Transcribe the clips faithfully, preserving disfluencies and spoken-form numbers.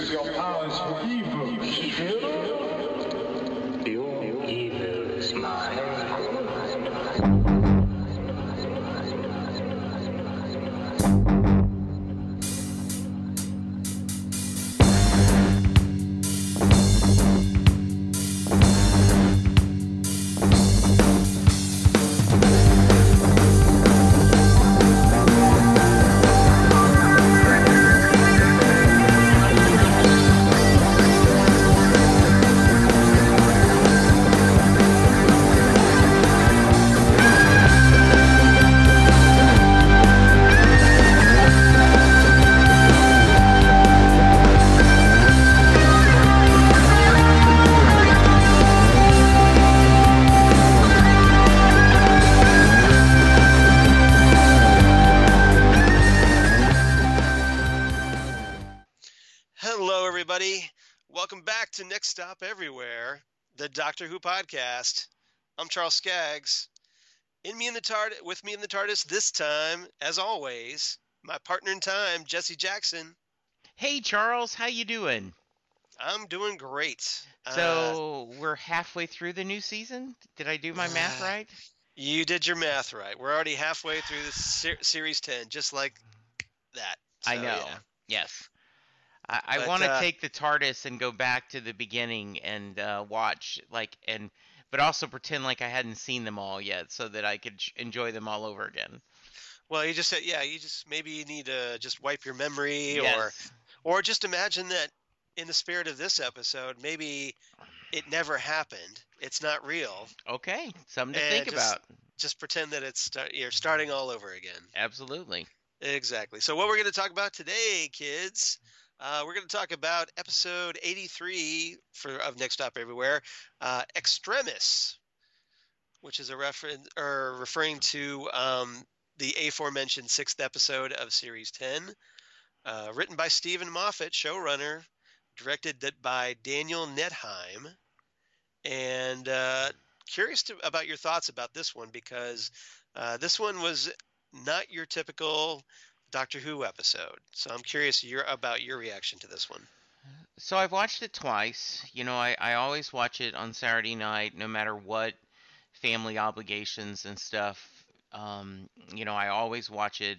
use your powers for evil. Evil? Your evil is mine. Next Stop Everywhere, the Doctor Who podcast. I'm Charles Skaggs. In me in the TARDIS, with me in the TARDIS this time, as always, my partner in time, Jesse Jackson. Hey Charles, how you doing? I'm doing great. So uh, we're halfway through the new season? Did I do my uh, math right? You did your math right. We're already halfway through the ser- series ten, just like that. So, I know. Yeah. Yes. I, I want to uh, take the TARDIS and go back to the beginning and uh, watch, like, and but also pretend like I hadn't seen them all yet, so that I could sh- enjoy them all over again. Well, you just said, yeah, you just maybe you need to just wipe your memory, yes. or or just imagine that in the spirit of this episode, maybe it never happened. It's not real. Okay, something to and think just, about. Just pretend that it's start, you're starting all over again. Absolutely. Exactly. So what we're going to talk about today, kids. Uh, we're going to talk about episode eighty-three for of Next Stop Everywhere, uh, Extremis, which is a reference or referring to um, the aforementioned sixth episode of series ten, uh, written by Steven Moffat, showrunner, directed by Daniel Nedheim, and uh, curious to, about your thoughts about this one because uh, this one was not your typical Doctor Who episode. So I'm curious your, about your reaction to this one. So I've watched it twice. You know, I, I always watch it on Saturday night, no matter what family obligations and stuff. Um, you know, I always watch it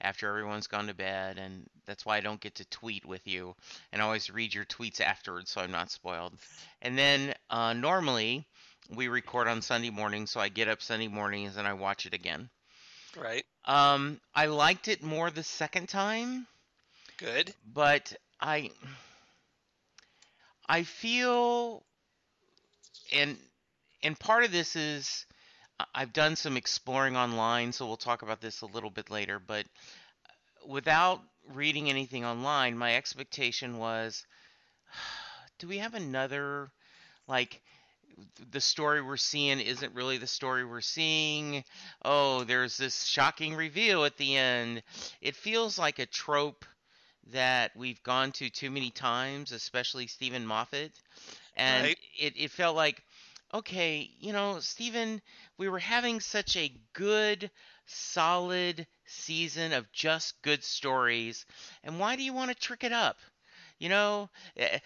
after everyone's gone to bed, and that's why I don't get to tweet with you. And I always read your tweets afterwards, so I'm not spoiled. And then uh, normally we record on Sunday morning, so I get up Sunday mornings and I watch it again. Right. Um, I liked it more the second time. Good. But I, I feel, and and part of this is I've done some exploring online, so we'll talk about this a little bit later. But without reading anything online, my expectation was, do we have another, like, the story we're seeing isn't really the story we're seeing. Oh, there's this shocking reveal at the end. It feels like a trope that we've gone to too many times, especially Steven Moffat. And right. it, it felt like, okay, you know, Steven, we were having such a good, solid season of just good stories. And why do you want to trick it up? You know, a,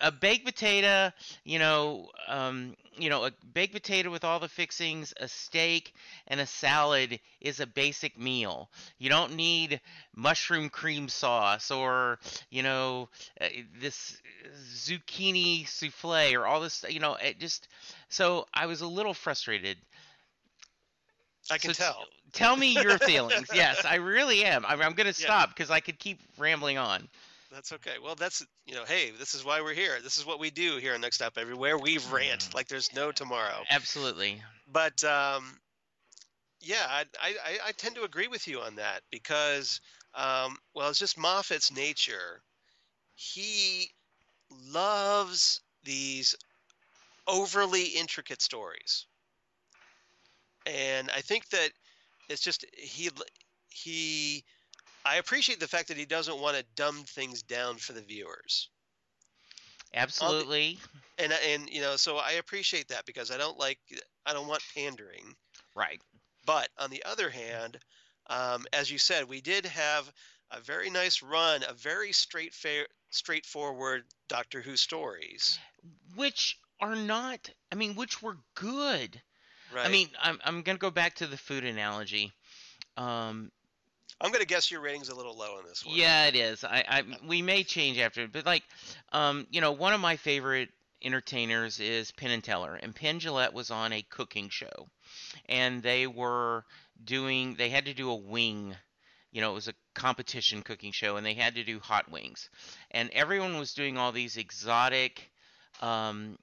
a baked potato, you know, um, you know, a baked potato with all the fixings, a steak and a salad is a basic meal. You don't need mushroom cream sauce or, you know, uh, this zucchini souffle or all this, you know, it just so I was a little frustrated. I can so tell. T- tell me your feelings. Yes, I really am. I'm, I'm going to stop because yeah. I could keep rambling on. That's okay. Well, that's, you know, hey, this is why we're here. This is what we do here on Next Stop Everywhere. We rant like there's no tomorrow. Absolutely. But, um, yeah, I, I, I tend to agree with you on that because, um, well, it's just Moffat's nature. He loves these overly intricate stories. And I think that it's just he he – I appreciate the fact that he doesn't want to dumb things down for the viewers. Absolutely. The, and, and, you know, so I appreciate that because I don't like, I don't want pandering. Right. But on the other hand, um, as you said, we did have a very nice run, a very straight fa- straightforward Doctor Who stories. Which are not, I mean, which were good. Right. I mean, I'm I'm going to go back to the food analogy. Um, I'm going to guess your rating's a little low on this one. Yeah, it is. I, I we may change after, but like, um, you know, one of my favorite entertainers is Penn and Teller, and Penn Jillette was on a cooking show, and they were doing, they had to do a wing, you know, it was a competition cooking show, and they had to do hot wings, and everyone was doing all these exotic um,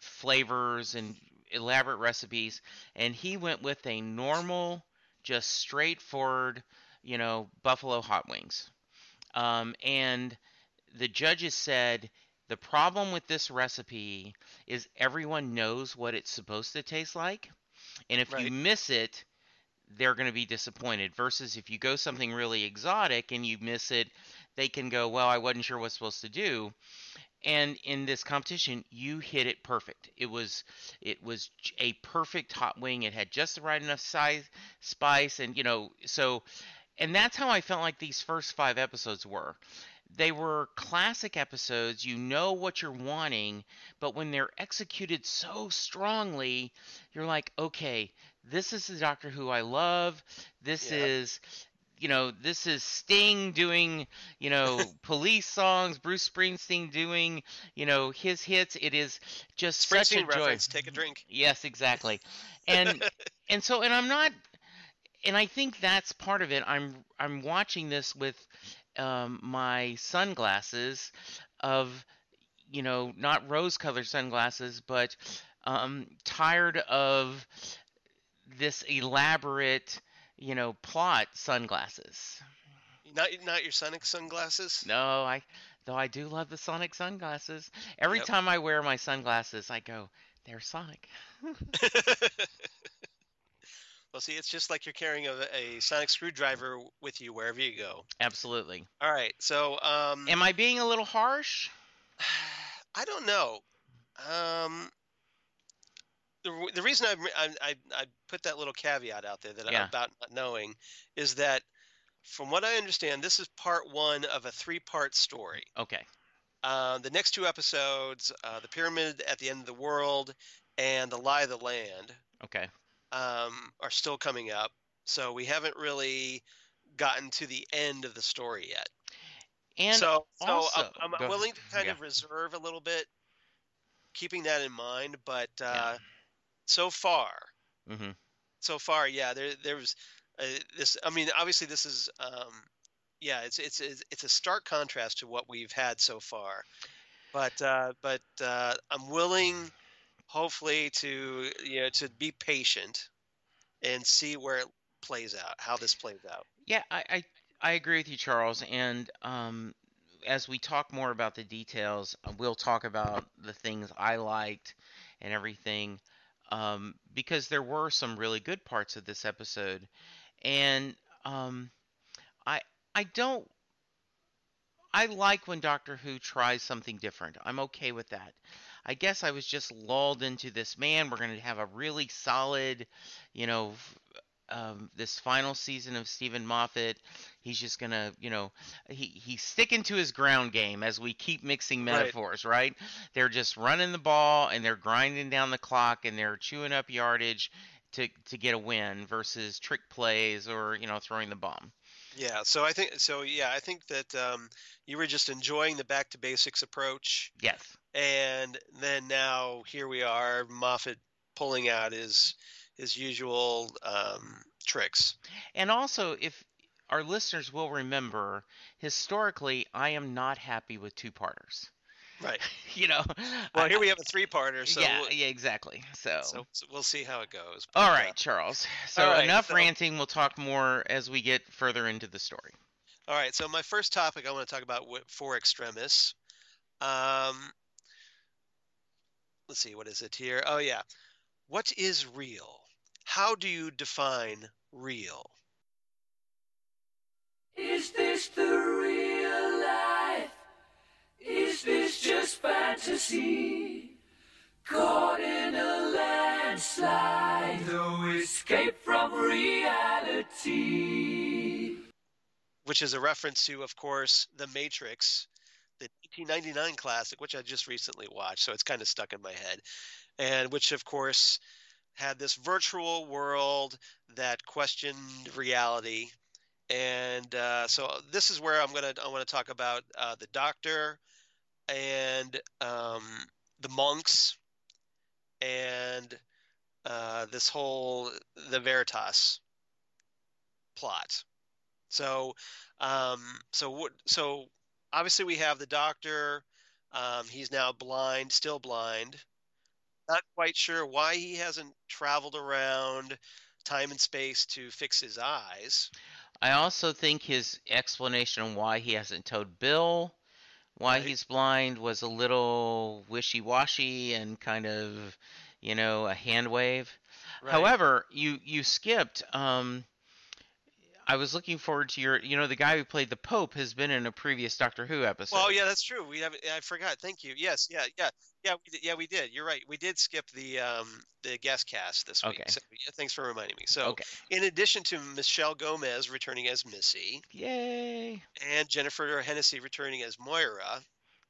flavors and elaborate recipes, and he went with a normal, just straightforward, you know, buffalo hot wings, um, and the judges said, the problem with this recipe is everyone knows what it's supposed to taste like, and if right. you miss it, they're going to be disappointed. Versus if you go something really exotic and you miss it, they can go, well, I wasn't sure what's supposed to do. And in this competition, you hit it perfect. It was it was a perfect hot wing. It had just the right enough size, spice, and you know, so, and that's how I felt like these first five episodes were. They were classic episodes, you know what you're wanting, but when they're executed so strongly, you're like, okay, this is the Doctor Who I love, this yeah. is, you know, this is Sting doing, you know, police songs, Bruce Springsteen doing, you know, his hits, it is just such a joy. Take a drink. Yes, exactly. And, and so, and I'm not, and I think that's part of it, I'm, I'm watching this with... Um, my sunglasses of, you know, not rose-colored sunglasses, but um, tired of this elaborate, you know, plot sunglasses. Not not your Sonic sunglasses? No, I though I do love the Sonic sunglasses. Every yep. time I wear my sunglasses, I go, they're Sonic. Well, see, it's just like you're carrying a, a sonic screwdriver with you wherever you go. Absolutely. All right, so... Um, am I being a little harsh? I don't know. Um, the, the reason I, I, I put that little caveat out there that yeah. about not knowing is that, from what I understand, this is part one of a three-part story. Okay. Uh, the next two episodes, uh, The Pyramid at the End of the World and The Lie of the Land. Okay. Um, are still coming up, so we haven't really gotten to the end of the story yet. And so, also, so I'm, I'm willing to kind yeah. of reserve a little bit, keeping that in mind. But uh, yeah. so far, mm-hmm. so far, yeah, there, there was uh, this. I mean, obviously, this is, um, yeah, it's it's it's a stark contrast to what we've had so far. But uh, but uh, I'm willing. Hopefully to you know to be patient and see where it plays out, how this plays out. Yeah, I I, I agree with you, Charles. And um, as we talk more about the details, we'll talk about the things I liked and everything, um, because there were some really good parts of this episode. And um, I I don't. I like when Doctor Who tries something different. I'm okay with that. I guess I was just lulled into this, man, we're going to have a really solid, you know, um, this final season of Steven Moffat. He's just going to, you know, he, he's sticking to his ground game, as we keep mixing metaphors, right. right? They're just running the ball and they're grinding down the clock and they're chewing up yardage to, to get a win versus trick plays or, you know, throwing the bomb. Yeah, so I think so. Yeah, I think that um, you were just enjoying the back to basics approach. Yes. And then now here we are, Moffat pulling out his his usual um, tricks. And also, if our listeners will remember, historically, I am not happy with two-parters. Right. you know. Well, here I, we have a three-parter. So yeah. We'll, yeah. Exactly. So. so. So we'll see how it goes. But, all right, uh, Charles. So right, enough so, ranting. We'll talk more as we get further into the story. All right. So my first topic I want to talk about for Extremis. Um. Let's see, what is it here? Oh, yeah. What is real? How do you define real? Is this the real life? Is this just fantasy? Caught in a landslide, no escape from reality. which is a reference to, of course, The Matrix, the nineteen ninety-nine classic, which I just recently watched, so it's kind of stuck in my head, and which, of course, had this virtual world that questioned reality. And uh, so this is where I'm gonna I want to talk about uh, the Doctor and um, the monks and uh, this whole the Veritas plot. So, um, so so obviously we have the Doctor. Um, he's now blind, still blind. Not quite sure why he hasn't traveled around time and space to fix his eyes. I also think his explanation why he hasn't told Bill why right. he's blind was a little wishy-washy and kind of, you know, a hand wave. Right. However, you, you skipped. Um, I was looking forward to your, you know, the guy who played the Pope has been in a previous Doctor Who episode. Oh, well, yeah, that's true. We haven't, I forgot. Thank you. Yes, yeah, yeah. Yeah, we did. Yeah, we did. You're right. We did skip the um, the guest cast this week. Okay. So, yeah, thanks for reminding me. So, okay. In addition to Michelle Gomez returning as Missy, yay, and Jennifer Hennessy returning as Moira,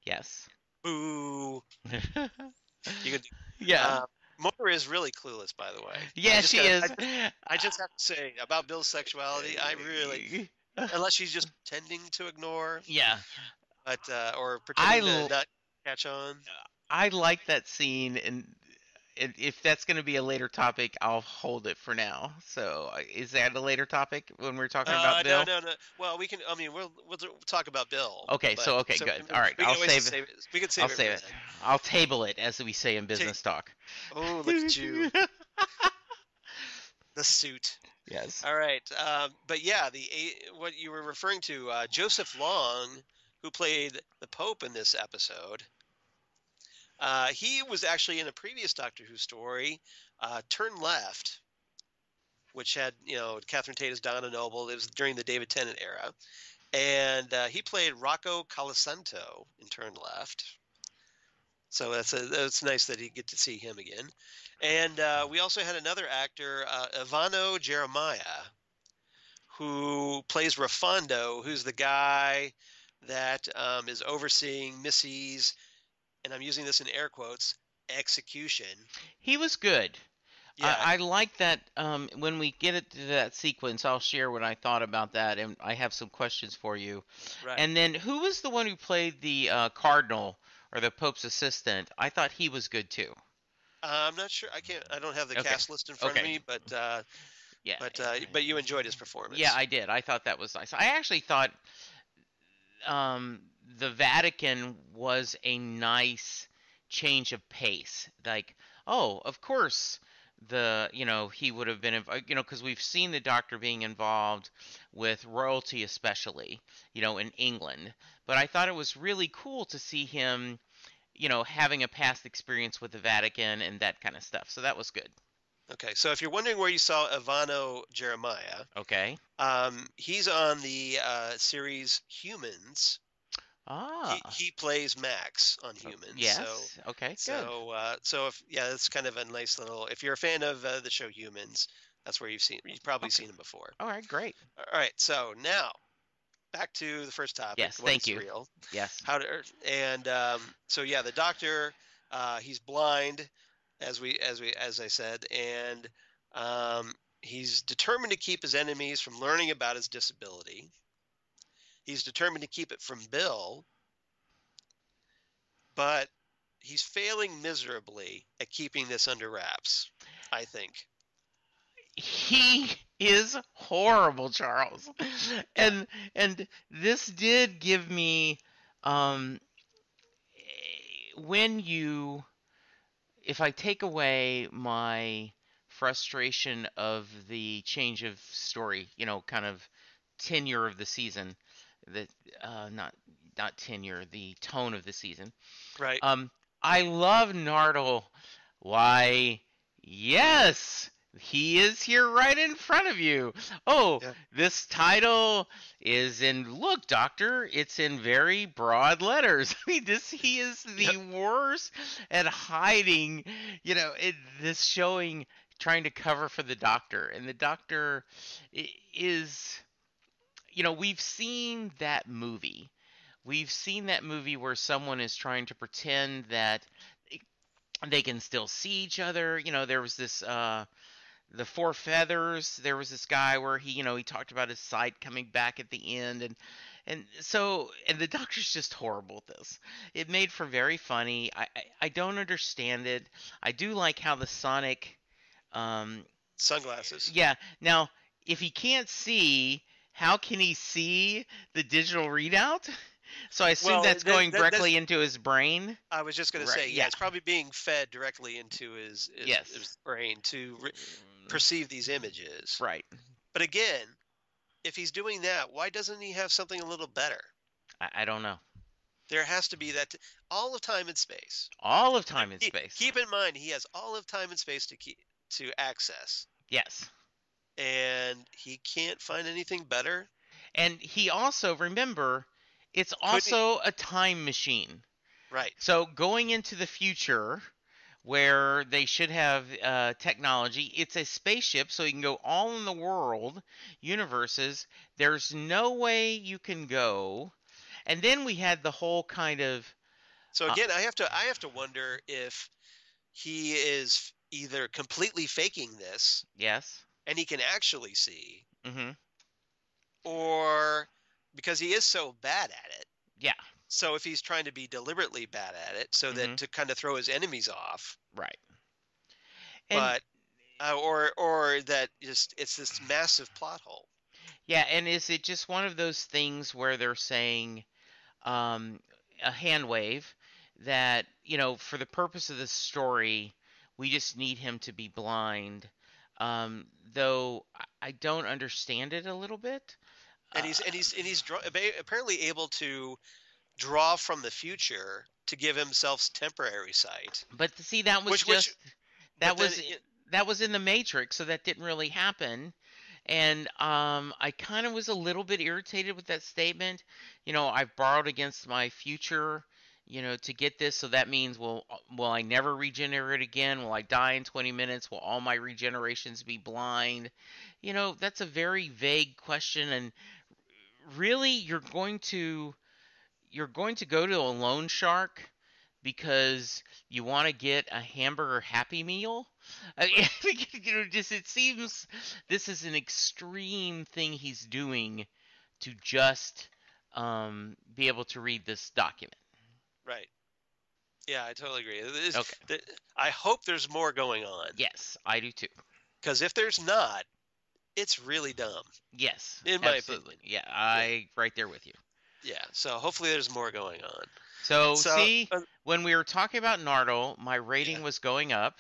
yes, boo. you could, yeah. Um, Moira is really clueless, by the way. Yeah, she gotta, is. I, I just have to say about Bill's sexuality, I really, unless she's just pretending to ignore. Yeah, but uh, or pretending I, to not catch on. I like that scene, and if that's going to be a later topic, I'll hold it for now. So, is that a later topic when we're talking uh, about Bill? No, no, no. Well, we can. I mean, we'll we'll talk about Bill. Okay. But, so, okay, so good. We, All right. I'll save it. save it. We can save, I'll save it. I'll table it, as we say in business Ta- talk. Oh, look at you. The suit. Yes. All right. Um, but yeah, the what you were referring to, uh, Joseph Long, who played the Pope in this episode. Uh, he was actually in a previous Doctor Who story, uh, Turn Left, which had, you know, Catherine Tate as Donna Noble. It was during the David Tennant era. And uh, he played Rocco Colasanto in Turn Left. So that's a, that's nice that you get to see him again. And uh, we also had another actor, uh, Ivano Jeremiah, who plays Rafondo, who's the guy that um, is overseeing Missy's, and I'm using this in air quotes, execution. He was good. Yeah. I, I like that. Um, when we get it to that sequence, I'll share what I thought about that, and I have some questions for you. Right. And then who was the one who played the uh, cardinal or the Pope's assistant? I thought he was good too. Uh, I'm not sure. I can't. I don't have the okay. cast list in front okay. of me, but uh, yeah. But uh, but you enjoyed his performance. Yeah, I did. I thought that was nice. I actually thought. Um, The Vatican was a nice change of pace. Like, oh, of course, the you know he would have been you know because we've seen the Doctor being involved with royalty, especially you know in England. But I thought it was really cool to see him, you know, having a past experience with the Vatican and that kind of stuff. So that was good. Okay, so if you're wondering where you saw Ivano Jeremiah, okay, um, he's on the uh, series Humans. Ah. He, he plays Max on Humans. Yes. So, okay. So, good. Uh, so if yeah, that's kind of a nice little. If you're a fan of uh, the show Humans, that's where you've seen. You've probably okay. seen him before. All right. Great. All right. So now, back to the first topic. Yes. Thank you. Real. Yes. How to and um, so yeah, the Doctor, uh, he's blind, as we as we as I said, and um, he's determined to keep his enemies from learning about his disability. He's determined to keep it from Bill, but he's failing miserably at keeping this under wraps, I think. He is horrible, Charles. And and this did give me, um, when you, if I take away my frustration of the change of story, you know, kind of tenure of the season, the uh, not not tenure, the tone of the season. Right. Um, I love Nardole. Why? Yes, he is here right in front of you. Oh, yeah. This title is in. Look, Doctor, it's in very broad letters. I mean, this he is the yep. worst at hiding. You know, it, this showing trying to cover for the Doctor, and the Doctor is. you know, we've seen that movie. We've seen that movie where someone is trying to pretend that they can still see each other. You know, there was this, uh, the Four Feathers. There was this guy where he, you know, he talked about his sight coming back at the end. And, and so, and the Doctor's just horrible at this. It made for very funny. I, I, I don't understand it. I do like how the Sonic, um, sunglasses. Yeah. Now, if he can't see, how can he see the digital readout? So I assume well, that's that, going that, directly that's, into his brain. I was just going right, to say, yeah, yeah, it's probably being fed directly into his, his, yes. his brain to re- perceive these images. Right. But again, if he's doing that, why doesn't he have something a little better? I, I don't know. There has to be that t- all of time and space. All of time and he, space. Keep in mind, he has all of time and space to keep, to access. Yes. And he can't find anything better. And he also, remember, it's also a time machine. Right. So going into the future where they should have uh, technology, it's a spaceship, so you can go all in the world, universes. There's no way you can go. And then we had the whole kind of... So again, uh, I have to I have to wonder if he is either completely faking this. Yes. And he can actually see. Mm-hmm. Or... because he is so bad at it. Yeah. So if he's trying to be deliberately bad at it, so that mm-hmm. to kind of throw his enemies off. Right. And but uh, or or that just it's this massive plot hole. Yeah, and is it just one of those things where they're saying um, a hand wave that, you know, for the purpose of the story, we just need him to be blind. Um, though I don't understand it a little bit. And he's and he's and he's draw, apparently able to draw from the future to give himself temporary sight. But see, that was which, just which, that was then, that was in The Matrix, so that didn't really happen. And um, I kind of was a little bit irritated with that statement. You know, I've borrowed against my future, you know, to get this. So that means, will will I never regenerate again? Will I die in twenty minutes? Will all my regenerations be blind? You know, that's a very vague question. And really, you're going to you're going to go to a loan shark because you want to get a hamburger Happy Meal? I mean, you know, just it seems this is an extreme thing he's doing to just um, be able to read this document. Right. Yeah, I totally agree. This, okay. the, I hope there's more going on. Yes, I do too. Because if there's not, it's really dumb. Yes, in my absolutely. Opinion. Yeah, I right there with you. Yeah, so hopefully there's more going on. So, so see, uh, when we were talking about Nardole, my rating yeah. was going up,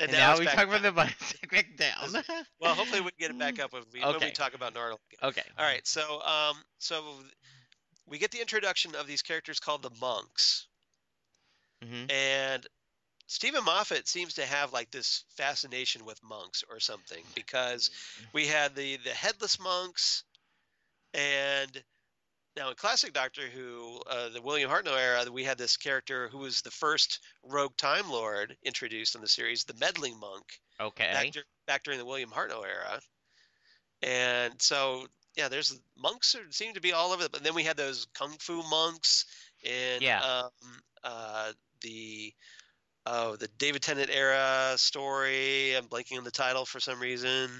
and, and now, now we talk about the bicycle back down. Well, hopefully we can get it back up when we, okay. when we talk about Nardole again. Okay. All right, so um, so we get the introduction of these characters called the Monks. Mm-hmm. And Steven Moffat seems to have like this fascination with monks or something, because we had the, the Headless Monks, and now in classic Doctor Who, uh, the William Hartnell era, we had this character who was the first rogue Time Lord introduced in the series, the Meddling Monk. Okay. Back, dur- back during the William Hartnell era. And so, yeah, there's monks who seem to be all over the, but then we had those Kung Fu monks in yeah. um, uh, the... Oh, the David Tennant era story. I'm blanking on the title for some reason.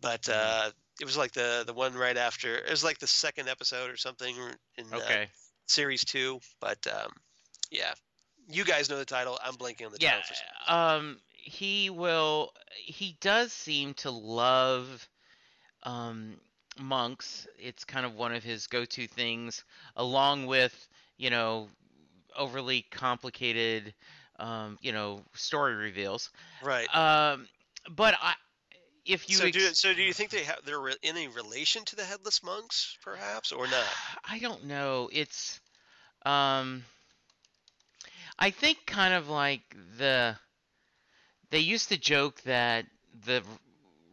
But uh, it was like the, the one right after. It was like the second episode or something in okay. uh, series two. But um, yeah, you guys know the title. I'm blanking on the yeah, title for some reason. Um, he will. He does seem to love um, monks. It's kind of one of his go-to things, along with, you know, overly complicated Um, you know, story reveals. Right. Um, but I, if you... So do, ex- so do you think they have, they're re- in a relation to the Headless Monks, perhaps, or not? I don't know. It's, um, I think kind of like the, they used to joke that the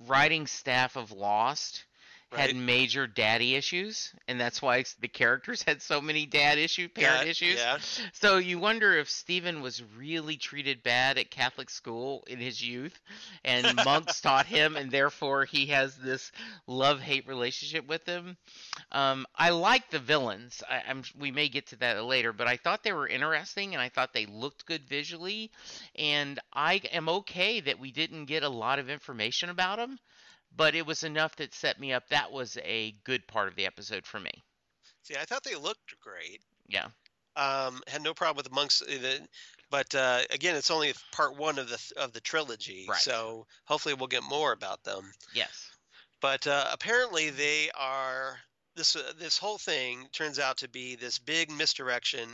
writing staff of Lost right. had major daddy issues, and that's why the characters had so many dad issue, parent yeah, issues. Yeah. So you wonder if Steven was really treated bad at Catholic school in his youth, and monks taught him, and therefore he has this love-hate relationship with them. Um, I like the villains. I, I'm, we may get to that later, but I thought they were interesting, and I thought they looked good visually, and I am okay that we didn't get a lot of information about them. But it was enough that set me up. That was a good part of the episode for me. See, I thought they looked great. Yeah. Um, had no problem with the monks. But, uh, again, it's only part one of the of the trilogy. Right. So hopefully we'll get more about them. Yes. But uh, apparently they are this, uh, – this whole thing turns out to be this big misdirection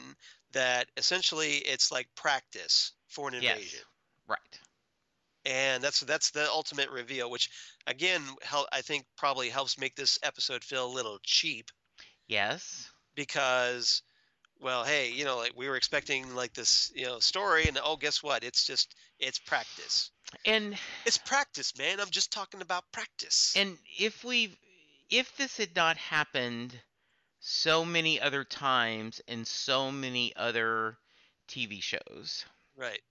that essentially it's like practice for an invasion. Yes. Right. And that's that's the ultimate reveal, which, again, help, I think probably helps make this episode feel a little cheap. Yes. Because, well, hey, you know, like we were expecting like this, you know, story, and oh, guess what? It's just it's practice. And it's practice, man. I'm just talking about practice. And if we, if this had not happened so many other times in so many other T V shows, right?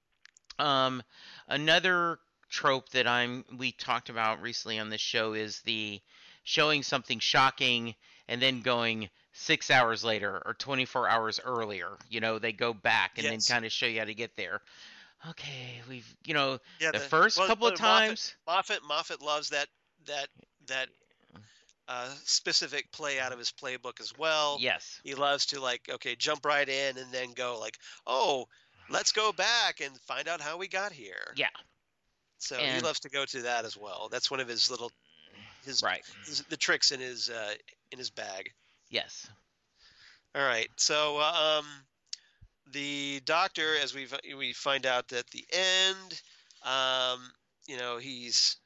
Um, another trope that I'm we talked about recently on this show is the showing something shocking and then going six hours later or twenty-four hours earlier. You know, they go back and yes. then kind of show you how to get there. Okay, we've you know yeah, the, the first well, couple well, of times. Moffat, Moffat Moffat loves that that that uh, specific play out of his playbook as well. Yes, he loves to like okay jump right in and then go like oh. Let's go back and find out how we got here. Yeah. So and he loves to go to that as well. That's one of his little his, right. his the tricks in his uh, in his bag. Yes. All right. So uh, um, the doctor, as we we find out at the end, um, you know, he's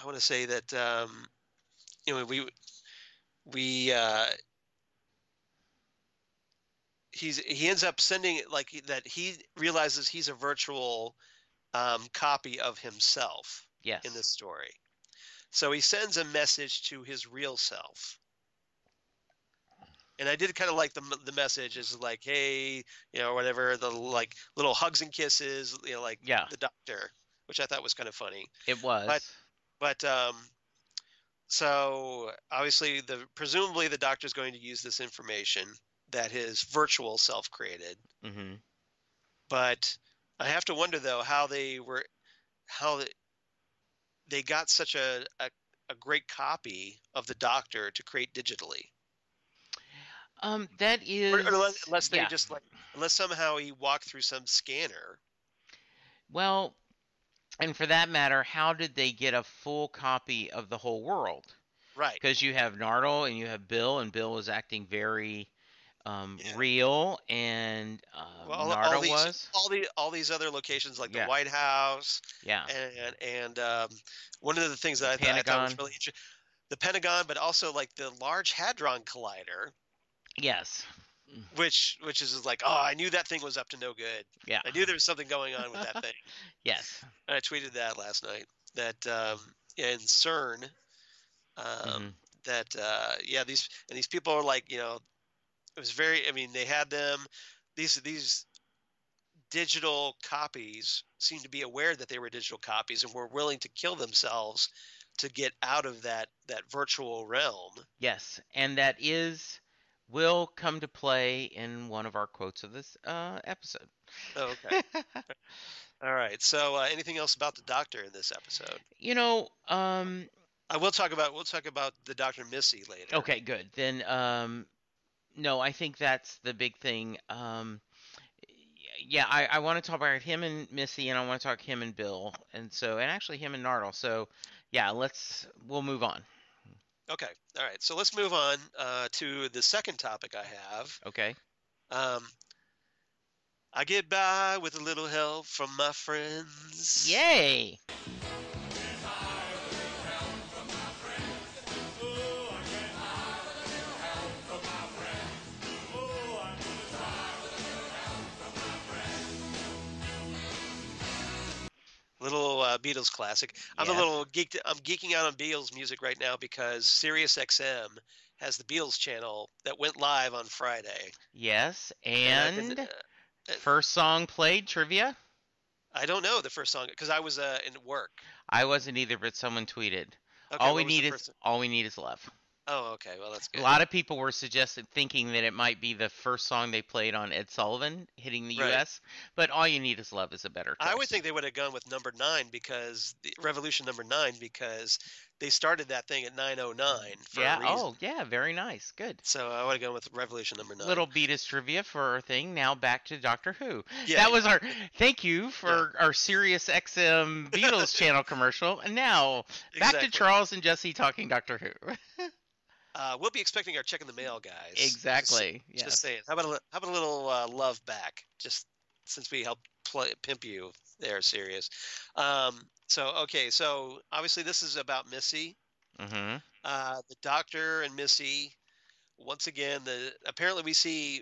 I want to say that um, you know we we. Uh, He's he ends up sending it like that. He realizes he's a virtual um, copy of himself yes. in this story. So he sends a message to his real self. And I did kind of like the the message is like, hey, you know, whatever the like little hugs and kisses, you know, like yeah. the doctor, which I thought was kind of funny. It was, but but um, so obviously the presumably the doctor is going to use this information that his virtual self created. Mm-hmm. But I have to wonder though, how they were, how they got such a, a, a great copy of the doctor to create digitally. Um, that is, or, or unless, unless they yeah. just like, unless somehow he walked through some scanner. Well, and for that matter, how did they get a full copy of the whole world? Right. Because you have Nardole and you have Bill, and Bill was acting very, Um, yeah. real and uh, well, Narda all these, was all the all these other locations like yeah. the White House, yeah, and and um, one of the things that the I, thought, I thought was really interesting, the Pentagon, but also like the Large Hadron Collider, yes, which which is like oh I knew that thing was up to no good, yeah, I knew there was something going on with that thing, yes, and I tweeted that last night that um, in CERN, um, mm-hmm. that uh, yeah these and these people are like you know. It was very. I mean, they had them. These these digital copies seemed to be aware that they were digital copies and were willing to kill themselves to get out of that that virtual realm. Yes, and that is will come to play in one of our quotes of this uh, episode. Oh, okay. All right. So, uh, anything else about the doctor in this episode? You know, um, I will talk about we'll talk about the Doctor Missy later. Okay, good. Then. Um, No, I think that's the big thing. Um, yeah, I, I want to talk about him and Missy, and I want to talk him and Bill, and so and actually him and Nardole. So, yeah, let's we'll move on. Okay, all right. So let's move on uh, to the second topic I have. Okay. Um, I get by with a little help from my friends. Yay! Little uh, Beatles classic. I'm yeah. a little geeked. I'm geeking out on Beatles music right now because Sirius X M has the Beatles channel that went live on Friday. Yes, and uh, uh, first song played trivia. I don't know the first song because I was uh, in work. I wasn't either, but someone tweeted. Okay, all we need is all we need is love. Oh, okay. Well, that's good. A lot of people were suggested thinking that it might be the first song they played on Ed Sullivan hitting the right. U S, but All You Need Is Love is a better choice. I would think they would have gone with number nine because – Revolution number nine because they started that thing at nine oh nine for yeah. a reason. Oh, yeah. Very nice. Good. So I would have gone with Revolution number nine. Little Beatles trivia for our thing. Now back to Doctor Who. Yeah. That was our – thank you for yeah. our Sirius X M Beatles channel commercial. And now back exactly. to Charles and Jesse talking Doctor Who. Uh, we'll be expecting our check in the mail, guys. Exactly. Just, yes. just saying. How about a, how about a little uh, love back? Just since we helped play, pimp you there, Sirius. Um, so, okay. So, obviously, this is about Missy. Mm-hmm. Uh, the doctor and Missy, once again, the apparently we see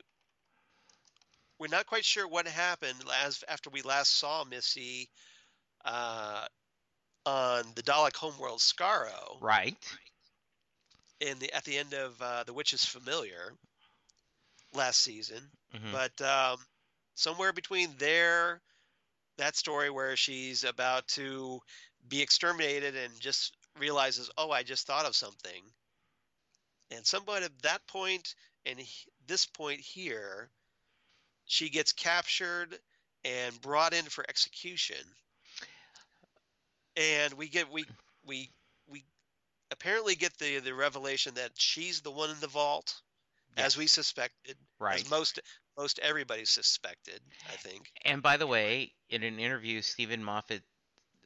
– we're not quite sure what happened as, after we last saw Missy uh, on the Dalek homeworld Skaro. Right. In the at the end of uh, The Witch's Familiar last season, mm-hmm. but um, somewhere between there, that story where she's about to be exterminated and just realizes, oh, I just thought of something, and somewhat at that point and he, this point here, she gets captured and brought in for execution, and we get we we we. apparently get the, the revelation that she's the one in the vault, yes. as we suspected, right. as most most everybody suspected, I think. And by the way, in an interview, Steven Moffat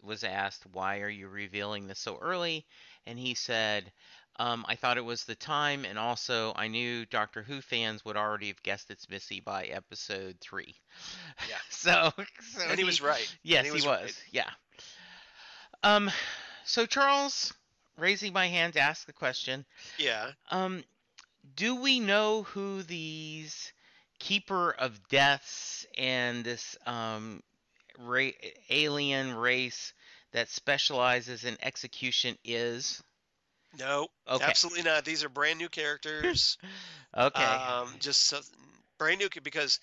was asked, why are you revealing this so early? And he said, um, I thought it was the time, and also I knew Doctor Who fans would already have guessed it's Missy by episode three. Yeah. so, so And he, he was right. Yes, he, he was. was. Right. Yeah. Um. So Charles... raising my hand to ask the question. Yeah. Um, do we know who these Keeper of Deaths and this um, ra alien race that specializes in execution is? No, okay. absolutely not. These are brand new characters. okay. Um, just so, brand new because,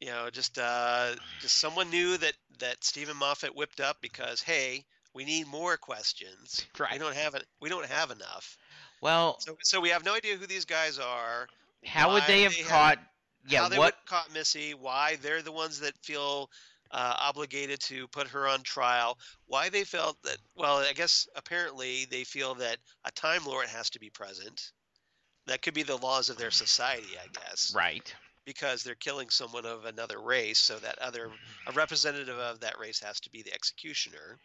you know, just uh, just someone new that that Steven Moffat whipped up because hey. We need more questions. Right. We don't have it. We don't have enough. Well, so, so we have no idea who these guys are. How would they have they caught? Had, yeah, how they what would caught Missy? Why they're the ones that feel uh, obligated to put her on trial? Why they felt that? Well, I guess apparently they feel that a Time Lord has to be present. That could be the laws of their society, I guess. Right. Because they're killing someone of another race, so that other a representative of that race has to be the executioner.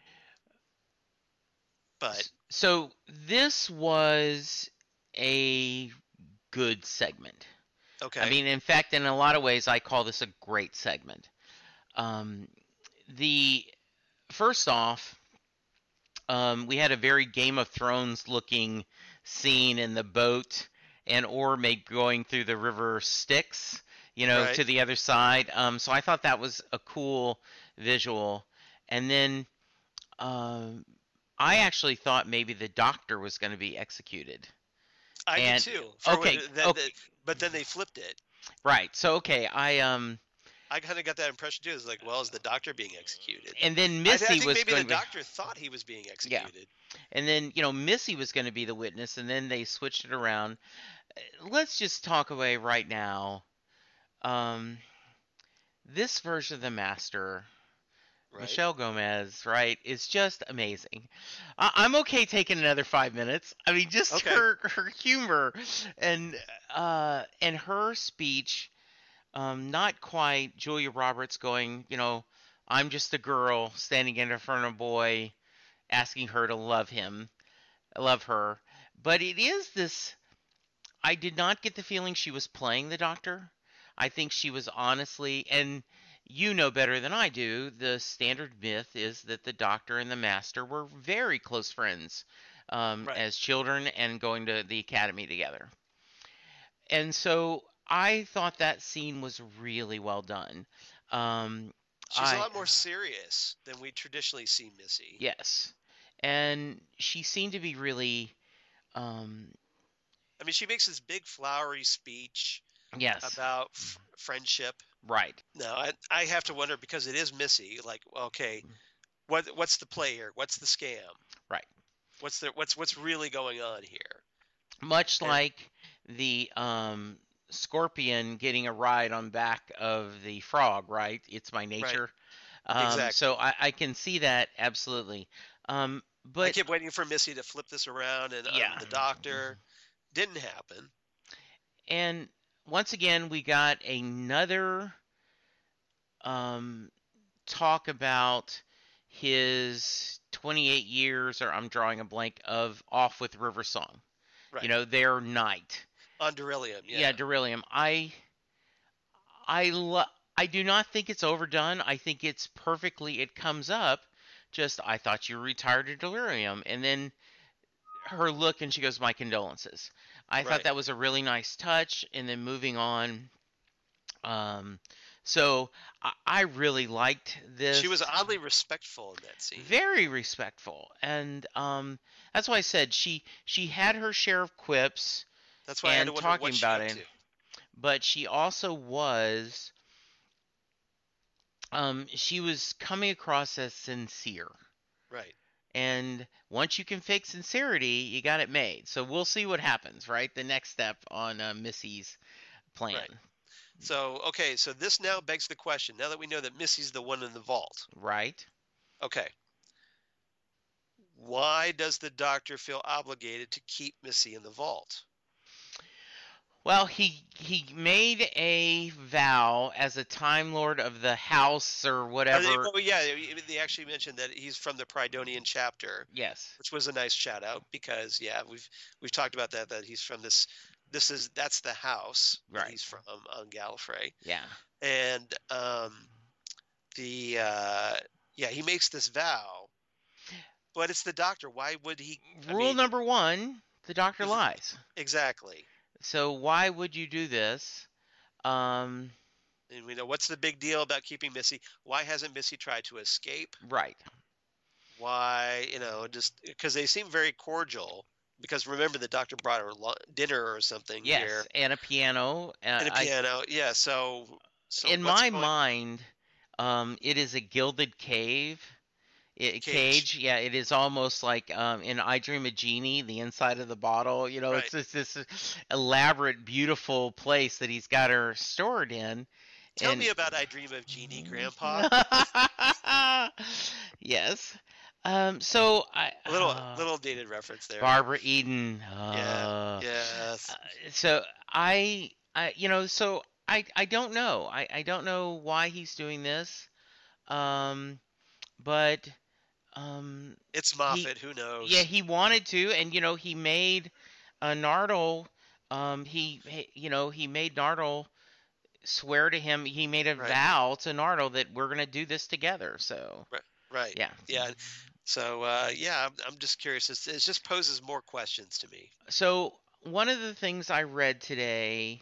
But. So this was a good segment. Okay. I mean, in fact, in a lot of ways, I call this a great segment. Um, the first off, um, we had a very Game of Thrones looking scene in the boat and or maybe going through the river Styx, you know, right. to the other side. Um, so I thought that was a cool visual. And then. Um, I actually thought maybe the doctor was going to be executed. I and, did too. Okay, what, then, okay. The, but then they flipped it. Right. So okay, I um, I kind of got that impression too. It's like, well, is the doctor being executed? And then Missy I, I think was maybe going the to, doctor thought he was being executed. Yeah. And then you know Missy was going to be the witness, and then they switched it around. Let's just talk away right now. Um, this version of the Master. Right. Michelle Gomez, right, is just amazing. I I'm okay taking another five minutes. I mean, just okay. her her humor and uh and her speech, um, not quite Julia Roberts going, you know, I'm just a girl standing in front of a boy, asking her to love him, love her. But it is this. I did not get the feeling she was playing the doctor. I think she was honestly and. You know better than I do, the standard myth is that the doctor and the master were very close friends um, right. as children and going to the academy together. And so I thought that scene was really well done. Um, She's I, a lot more serious than we traditionally see Missy. Yes. And she seemed to be really... Um, I mean, she makes this big flowery speech yes. about f friendship. Right. Now, I, I have to wonder, because it is Missy, like, okay, what what's the play here? What's the scam? Right. What's the, what's what's really going on here? Much and, like the um, scorpion getting a ride on back of the frog, right? It's my nature. Right. Um, exactly. So I, I can see that absolutely. Um, but I kept waiting for Missy to flip this around and um, yeah. the doctor. Didn't happen. And once again, we got another um, talk about his twenty-eight years, or I'm drawing a blank, of off with River Song. Right. You know, their night. On Darillium, yeah. Yeah, Darillium. I, I, lo I do not think it's overdone. I think it's perfectly, it comes up, just, I thought you retired to Darillium. And then... her look and she goes, my condolences. I right. thought that was a really nice touch. And then moving on. Um, so I, I really liked this. She was oddly respectful in that scene. Very respectful. And um, that's why I said she, she had her share of quips. That's why and I had to talking what she about it. To. But she also was, um, she was coming across as sincere. Right. And once you can fake sincerity, you got it made. So we'll see what happens, right? The next step on uh, Missy's plan. Right. So, okay, so this now begs the question, now that we know that Missy's the one in the vault. Right. Okay. Why does the doctor feel obligated to keep Missy in the vault? Well, he he made a vow as a Time Lord of the House or whatever. Oh, yeah, they actually mentioned that he's from the Prydonian chapter. Yes, which was a nice shout out because yeah, we've we've talked about that that he's from this this is that's the house right. that he's from on Gallifrey. Yeah, and um, the uh, yeah he makes this vow, but it's the doctor. Why would he? Rule I mean, number one: the doctor lies. Exactly. So why would you do this? Um, and we know what's the big deal about keeping Missy? Why hasn't Missy tried to escape? Right. Why, you know, just because they seem very cordial. Because remember, the doctor brought her dinner or something. Yes, here. and a piano. Uh, and a piano. I, yeah. So, so in my going? mind, um, it is a gilded cave. It, cage. cage, yeah, it is almost like um, in I Dream of Genie, the inside of the bottle. You know, right. it's this, this elaborate, beautiful place that he's got her stored in. Tell and... me about I Dream of Genie, Grandpa. Yes. Um, so I a little uh, little dated reference there. Barbara Eden. Uh, yeah. Yes. Uh, so I, I, you know, so I, I don't know. I, I don't know why he's doing this, um, but. Um, it's Moffat, he, who knows? Yeah, he wanted to, and you know, he made uh, Nardole. Um, he, he, you know, he made Nardole swear to him. He made a right. vow to Nardole that we're going to do this together. So, right, right. yeah, yeah. So, uh, yeah, I'm, I'm just curious. It's, it just poses more questions to me. So, one of the things I read today,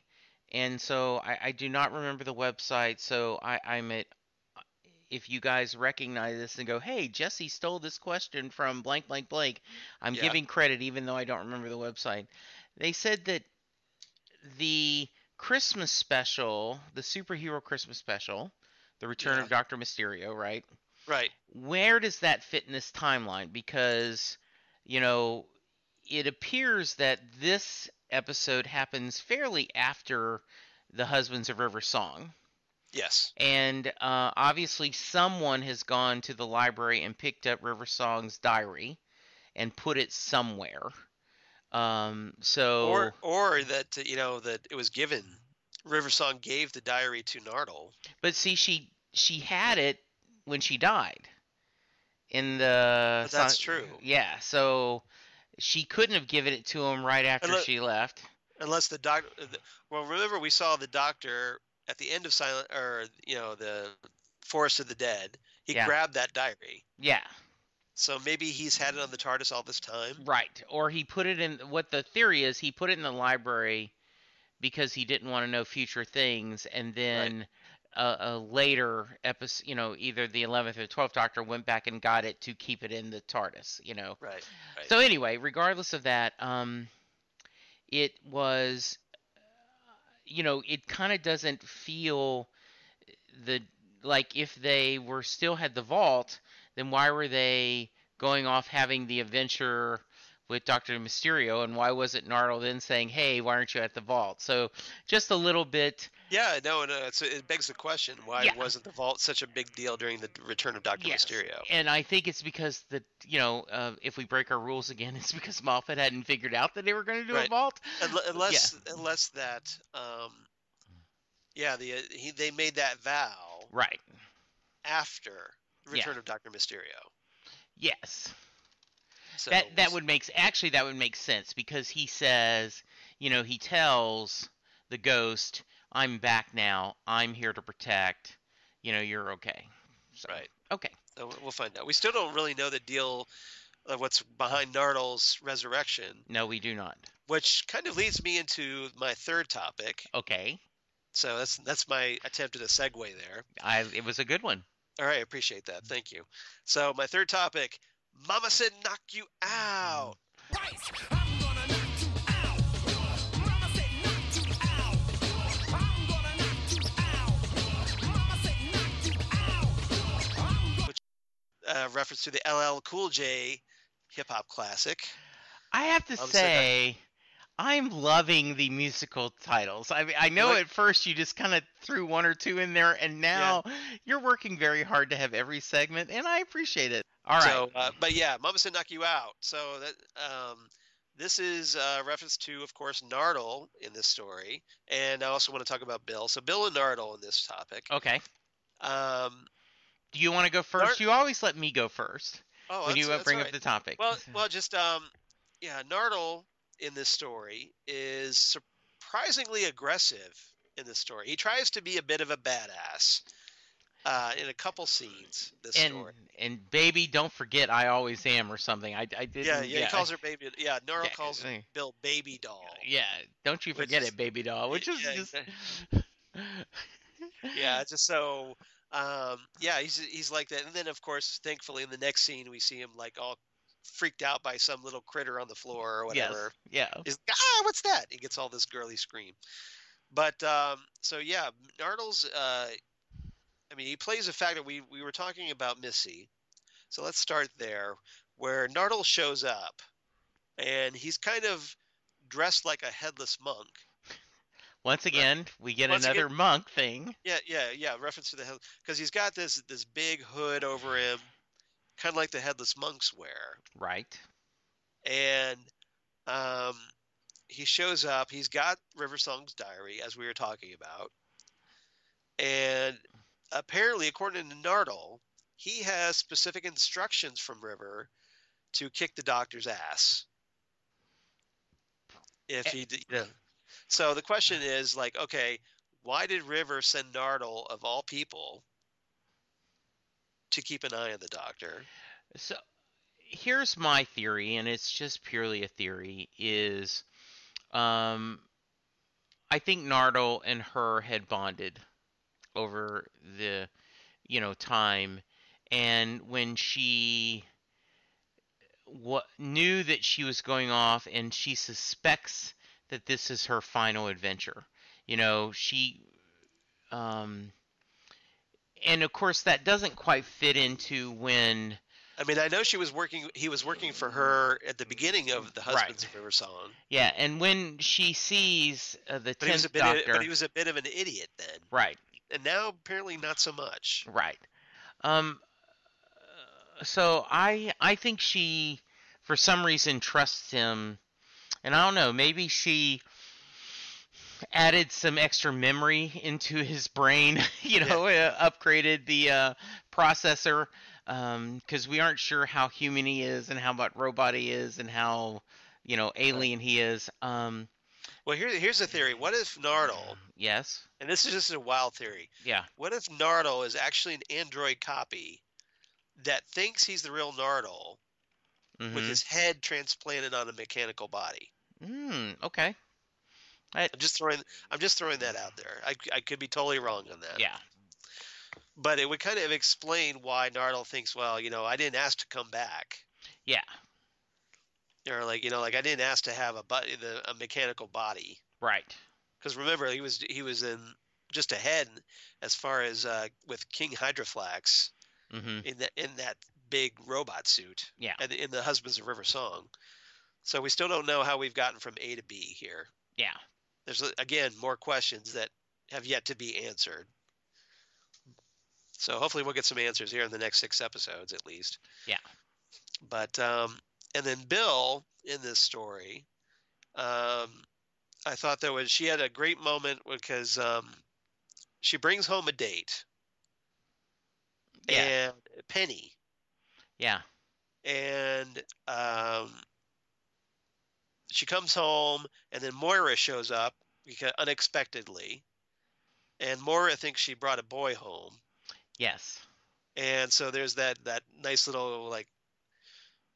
and so I, I do not remember the website. So I, I'm at. If you guys recognize this and go, hey, Jesse stole this question from blank, blank, blank. I'm yeah. giving credit even though I don't remember the website. They said that the Christmas special, the superhero Christmas special, the return yeah. of Doctor Mysterio, right? Right. Where does that fit in this timeline? Because, you know, it appears that this episode happens fairly after the Husbands of River Song. Yes. And uh, obviously someone has gone to the library and picked up River Song's diary and put it somewhere. Um, so or, or that, you know, that it was given. River Song gave the diary to Nardole. But see, she she had it when she died. In the but that's Son true. Yeah. So she couldn't have given it to him right after unless, she left. Unless the doctor. Well, remember we saw the doctor. At the end of Silent, or you know, the Forest of the Dead, he yeah. grabbed that diary. Yeah. So maybe he's had it on the TARDIS all this time. Right. Or he put it in. What the theory is, he put it in the library because he didn't want to know future things, and then a, a later episode, you know, either the eleventh or twelfth Doctor went back and got it to keep it in the TARDIS, you know. Right. right. So anyway, regardless of that, um, it was, you know, it kind of doesn't feel the like if they were still had the vault, then why were they going off having the adventure with Doctor Mysterio, and why wasn't Nardole then saying, hey, why aren't you at the vault? So just a little bit. Yeah, no, no, it's, it begs the question, why yeah. wasn't the vault such a big deal during the return of Doctor Yes. Mysterio? And I think it's because, the, you know, uh, if we break our rules again, it's because Moffat hadn't figured out that they were going to do right. a vault. Unless yeah. unless that, um, yeah, the, he, they made that vow right after the return yeah. of Doctor Mysterio. Yes. So that that would make actually that would make sense because he says, you know, he tells the ghost, "I'm back now. I'm here to protect. You know, you're okay." So, right. Okay. So we'll find out. We still don't really know the deal of what's behind Nardole's resurrection. No, we do not. Which kind of leads me into my third topic. Okay. So that's that's my attempt at a segue there. I it was a good one. All right, I appreciate that. Thank you. So my third topic. Mama said knock you out. Right. I'm gonna knock you out. Mama said knock you out. I'm gonna knock you out. Mama said knock you out. I'm gonna... Which uh, reference to the L L Cool J hip-hop classic. I have to Mama say, I'm loving the musical titles. I mean, I know like, at first you just kind of threw one or two in there, and now yeah. you're working very hard to have every segment, and I appreciate it. All right. So, uh, but yeah, Mama said knock you out. So that um, this is a reference to, of course, Nardole in this story, and I also want to talk about Bill. So Bill and Nardole in this topic. Okay. Um, do you want to go first? Nard- you always let me go first oh, when you bring right. up the topic. Well, well, just um, yeah, Nardole. In this story is surprisingly aggressive in this story. He tries to be a bit of a badass uh, in a couple scenes. This and, story. And baby, don't forget, I always am or something. I, I didn't. Yeah, yeah, yeah. He calls her baby. Yeah, Nardole yeah, calls yeah. Bill baby doll. Yeah, don't you forget is, it, baby doll. Which is yeah, just. yeah, just so. Um, yeah, he's he's like that, and then of course, thankfully, in the next scene, we see him like all. Freaked out by some little critter on the floor or whatever. Yes. Yeah. He's like, ah, what's that? He gets all this girly scream. But um, so yeah, Nardole's. Uh, I mean, he plays a factor. We we were talking about Missy, so let's start there, where Nardole shows up, and he's kind of dressed like a headless monk. Once again, but, we get another again, monk thing. Yeah, yeah, yeah. Reference to the head because he's got this this big hood over him. Kind of like the headless monks wear. Right. And um, he shows up. He's got River Song's diary, as we were talking about. And apparently, according to Nardole, he has specific instructions from River to kick the doctor's ass. If he, you know. So the question is, like, okay, why did River send Nardole, of all people, to keep an eye on the doctor? So here's my theory, and it's just purely a theory, is um, I think Nardole and her had bonded over the, you know, time. And when she w- knew that she was going off and she suspects that this is her final adventure, you know, she... Um, and of course, that doesn't quite fit into when. I mean, I know she was working. He was working for her at the beginning of the Husbands right. of River Song. Yeah, and when she sees uh, the tenth Doctor, of, but he was a bit of an idiot then. Right. And now apparently not so much. Right. Um. So I I think she, for some reason, trusts him, and I don't know. Maybe she. Added some extra memory into his brain, you know, yeah. uh, upgraded the uh, processor because um, we aren't sure how human he is and how much robot he is and how, you know, alien he is. Um, well, here, here's a theory. What if Nardole? Yes. And this is just a wild theory. Yeah. What if Nardole is actually an android copy that thinks he's the real Nardole mm-hmm. with his head transplanted on a mechanical body? Hmm. Okay. I, I'm just throwing. I'm just throwing that out there. I, I could be totally wrong on that. Yeah, But it would kind of explain why Nardole thinks, well, you know, I didn't ask to come back. Yeah. Or like, you know, like I didn't ask to have a body, the, a mechanical body. Right. Because remember, he was he was in just ahead as far as uh, with King Hydroflax mm-hmm. in that in that big robot suit. Yeah. And in the Husbands of River Song. So we still don't know how we've gotten from A to B here. Yeah. There's again more questions that have yet to be answered. So hopefully we'll get some answers here in the next six episodes at least. Yeah. But um, and then Bill in this story, um, I thought there was she had a great moment because um, she brings home a date. Yeah. And Penny. Yeah. And um, she comes home, and then Moira shows up because unexpectedly, and Moira thinks she brought a boy home. Yes. And so there's that, that nice little, like,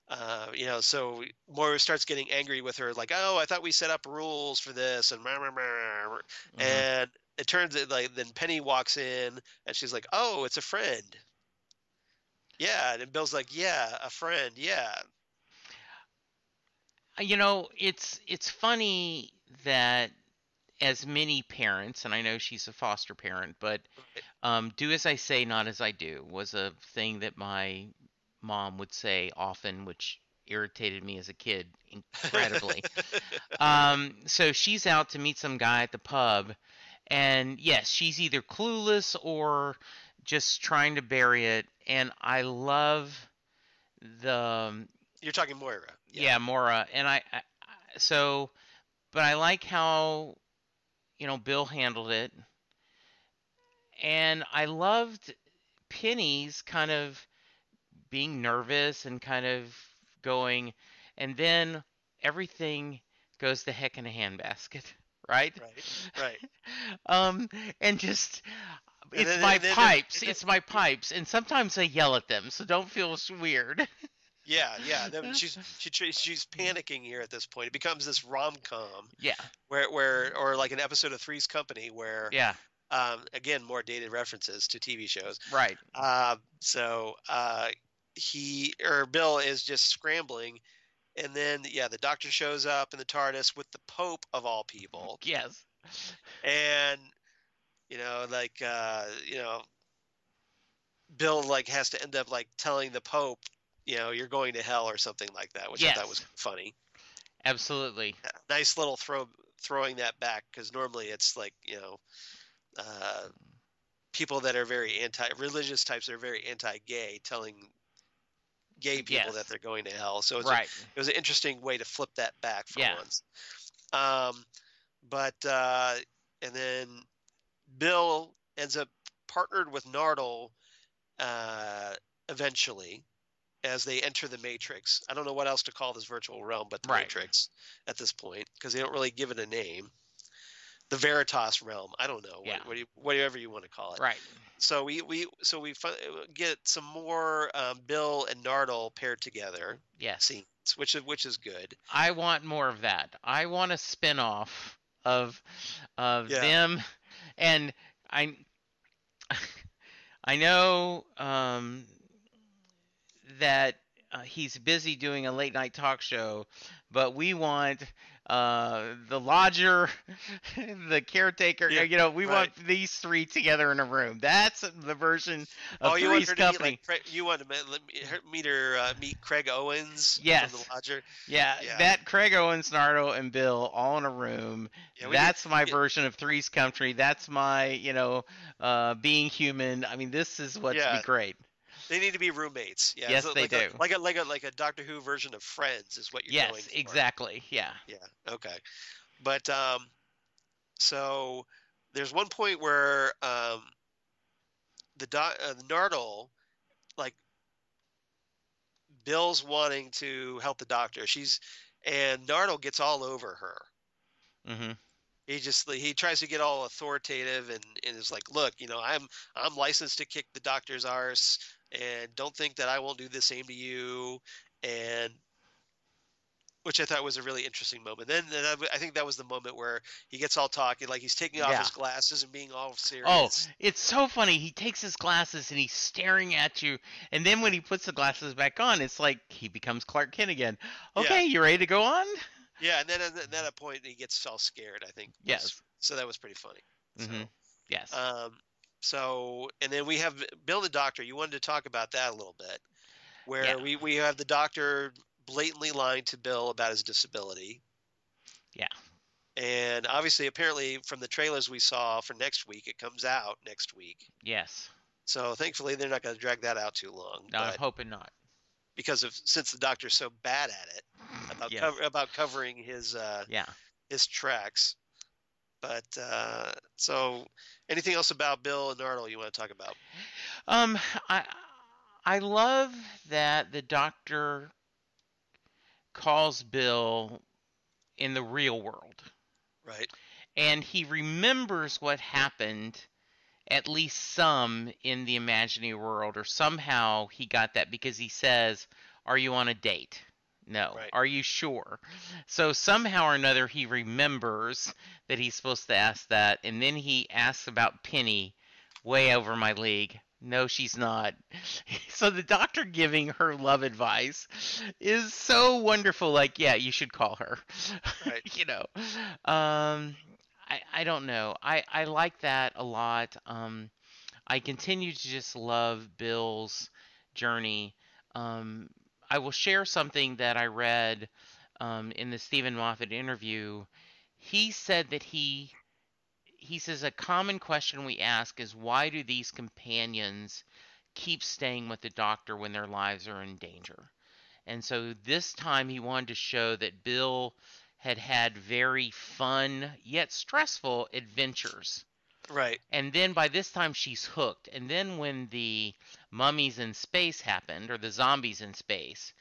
uh, you know, so Moira starts getting angry with her, like, oh, I thought we set up rules for this, and rah, rah, rah, rah. Mm-hmm. And it turns out, like, then Penny walks in, and she's like, oh, it's a friend. Yeah, and Bill's like, yeah, a friend, yeah. You know, it's it's funny that as many parents, and I know she's a foster parent, but um, do as I say, not as I do was a thing that my mom would say often, which irritated me as a kid incredibly. um, so she's out to meet some guy at the pub, and yes, she's either clueless or just trying to bury it, and I love the... You're talking Moira. Yeah, yeah Moira. And I, I, so, but I like how, you know, Bill handled it. And I loved Penny's kind of being nervous and kind of going, and then everything goes to heck in a handbasket, right? Right, right. um, and just... It's then, my then, pipes. Then, it's my pipes. And sometimes I yell at them, so don't feel weird. Yeah, yeah. She's she, she's panicking here at this point. It becomes this rom-com. Yeah. Where where or like an episode of Three's Company where yeah. Um, again, more dated references to T V shows. Right. Uh, so uh, he or Bill is just scrambling, and then yeah, the doctor shows up in the TARDIS with the Pope of all people. Yes. And you know, like uh, you know, Bill like has to end up like telling the Pope, you know, you're going to hell or something like that, which yes. I thought was funny. Absolutely. Nice little throw throwing that back because normally it's like, you know, uh, people that are very anti-religious types are very anti-gay telling gay people yes. that they're going to hell. So it's right. a, it was an interesting way to flip that back for yeah. once. Um, but uh, and then Bill ends up partnered with Nardole uh, eventually. As they enter the Matrix. I don't know what else to call this virtual realm, but the right. Matrix at this point, because they don't really give it a name. The Veritas realm. I don't know. Yeah. What, what do you, whatever you want to call it. Right. So we, we so we get some more um, Bill and Nardole paired together. Yes. Scenes, which is which is good. I want more of that. I want a spinoff of of yeah. them, and I I know. Um, that uh, he's busy doing a late night talk show, but we want uh, the Lodger, the caretaker, yeah, you know, we right. want these three together in a room. That's the version of oh, Three's Company. Meet, like, you want to meet, meet her, uh, meet Craig Owens. Yes. The Lodger. Yeah, yeah, that Craig Owens, Nardole, and Bill all in a room. Yeah, that's did, my yeah. version of Three's Company. That's my, you know, uh, being human. I mean, this is what's yeah. be great. They need to be roommates. Yeah. Yes, so they like do. A, like a like a like a Doctor Who version of Friends is what you're yes, going for. Yes, exactly. Yeah. Yeah. Okay. But um, so there's one point where um, the doc, uh, Nardole, like Bill's wanting to help the doctor. She's and Nardole gets all over her. Mm-hmm. He just he tries to get all authoritative and, and is like, look, you know, I'm I'm licensed to kick the doctor's arse. And don't think that I won't do the same to you. And which I thought was a really interesting moment. Then, then I think that was the moment where he gets all talky, like he's taking off yeah. his glasses and being all serious. Oh, it's so funny. He takes his glasses and he's staring at you. And then when he puts the glasses back on, it's like he becomes Clark Kent again. Okay, yeah. You ready to go on? Yeah, and then at that point, he gets all scared, I think. Yes. So that was pretty funny. So, mm-hmm. Yes. Um, so, and then we have Bill the Doctor. You wanted to talk about that a little bit, where yeah. we, we have the Doctor blatantly lying to Bill about his disability. Yeah. And obviously, apparently, from the trailers we saw for next week, it comes out next week. Yes. So thankfully, they're not going to drag that out too long. No, I'm hoping not. Because of since the Doctor's so bad at it about yes. cover, about covering his uh, yeah his tracks. But uh, so, anything else about Bill and Nardole you want to talk about? Um, I I love that the Doctor calls Bill in the real world, right? And he remembers what happened. At least some in the imaginary world, or somehow he got that because he says, "Are you on a date?" No. Right. Are you sure? So somehow or another, he remembers that he's supposed to ask that, and then he asks about Penny, way over my league. No, she's not. So the Doctor giving her love advice is so wonderful. Like, yeah, you should call her. Right. You know. Um. I, I don't know. I, I like that a lot. Um, I continue to just love Bill's journey. Um, I will share something that I read um, in the Steven Moffat interview. He said that he he says a common question we ask is, why do these companions keep staying with the Doctor when their lives are in danger? And so this time he wanted to show that Bill had had very fun yet stressful adventures. Right. And then by this time she's hooked. And then when the mummies in space happened, or the zombies in space,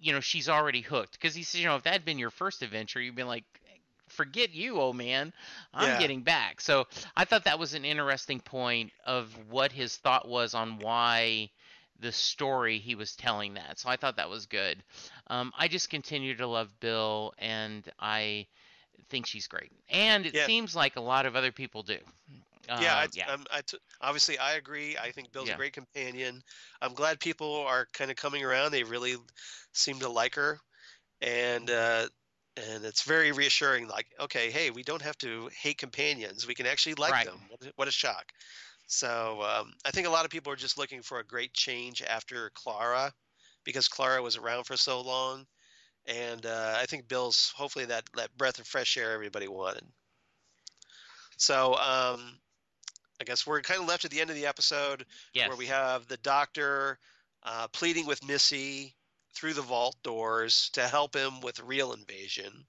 you know, she's already hooked. Because he said, you know, if that had been your first adventure, you'd be like, forget you, old man. I'm yeah. getting back. So I thought that was an interesting point of what his thought was on why the story he was telling that. So I thought that was good. Um, I just continue to love Bill, and I think she's great. And it yeah. seems like a lot of other people do. Uh, yeah, I, yeah. I'm, I t- obviously I agree. I think Bill's yeah. a great companion. I'm glad people are kind of coming around. They really seem to like her, and uh, and it's very reassuring. Like, okay, hey, we don't have to hate companions. We can actually like right. them. What a shock. So um, I think a lot of people are just looking for a great change after Clara, because Clara was around for so long. And uh, I think Bill's hopefully that, that breath of fresh air everybody wanted. So um, I guess we're kind of left at the end of the episode yes. where we have the Doctor uh, pleading with Missy through the vault doors to help him with real invasion,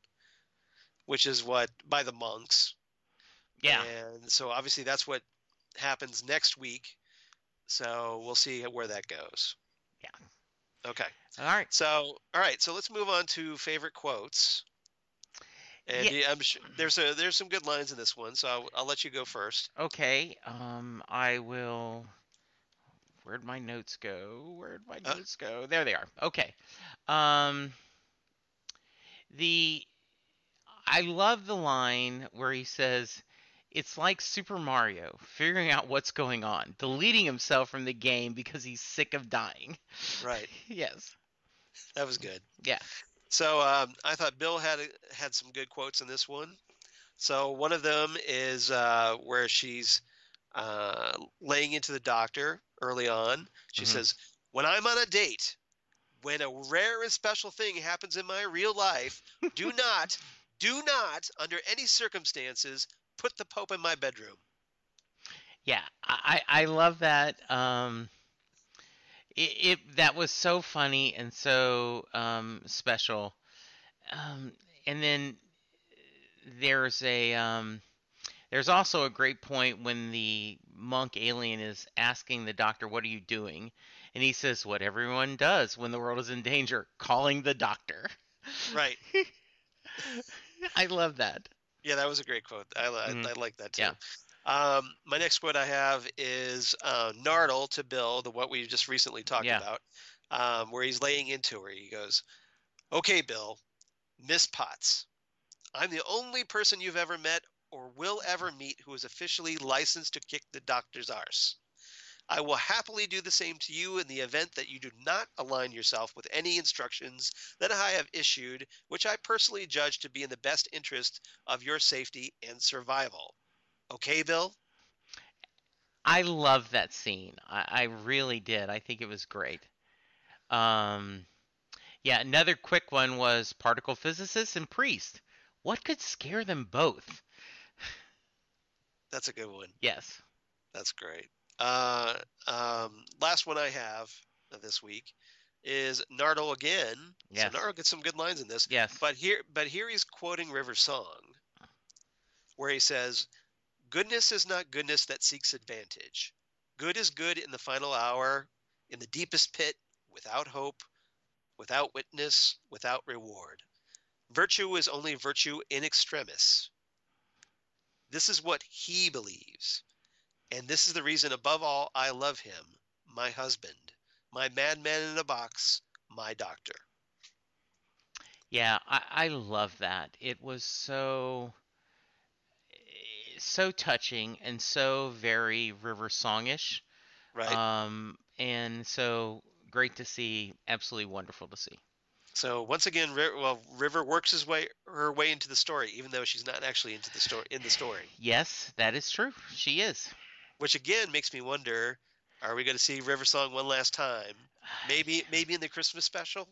which is what – by the monks. Yeah. And so obviously that's what happens next week, so we'll see where that goes. Yeah. Okay. All right. So, all right. So let's move on to favorite quotes. And yeah. I'm sure there's a there's some good lines in this one, so I'll, I'll let you go first. Okay. Um, I will. Where'd my notes go? Where'd my uh, notes go? There they are. Okay. Um. The I love the line where he says, "It's like Super Mario, figuring out what's going on, deleting himself from the game because he's sick of dying." Right. Yes. That was good. Yeah. So um, I thought Bill had had some good quotes in this one. So one of them is uh, where she's uh, laying into the Doctor early on. She mm-hmm. says, "When I'm on a date, when a rare and special thing happens in my real life, do not, do not, under any circumstances, put the Pope in my bedroom." Yeah, I, I love that. Um, it, it that was so funny and so um, special. Um, and then there's a um, there's also a great point when the monk alien is asking the Doctor, "What are you doing?" And he says, "What everyone does when the world is in danger, calling the Doctor." Right. I love that. Yeah, that was a great quote. I, mm-hmm. I, I like that too. Yeah. Um, my next quote I have is uh, Nardole to Bill, the what we just recently talked yeah. about, um, where he's laying into her. He goes, "Okay, Bill, Miss Potts, I'm the only person you've ever met or will ever meet who is officially licensed to kick the doctor's arse. I will happily do the same to you in the event that you do not align yourself with any instructions that I have issued, which I personally judge to be in the best interest of your safety and survival. Okay, Bill? I love that scene. I, I really did. I think it was great. Um, yeah, another quick one was particle physicist and priest. What could scare them both? That's a good one. Yes. That's great. Uh, um, last one I have this week is Nardole again. Yes. So Nardole gets some good lines in this. Yes. But here, but here he's quoting River Song, where he says, "Goodness is not goodness that seeks advantage. Good is good in the final hour, in the deepest pit, without hope, without witness, without reward. Virtue is only virtue in extremis. This is what he believes. And this is the reason, above all, I love him, my husband, my madman in a box, my doctor." Yeah, I, I love that. It was so, so touching and so very River Song-ish. Right. Um, and so great to see, absolutely wonderful to see. So once again, well, River works his way her way into the story, even though she's not actually into the story. In the story, yes, that is true. She is, which again makes me wonder: are we going to see River Song one last time? Maybe, maybe in the Christmas special.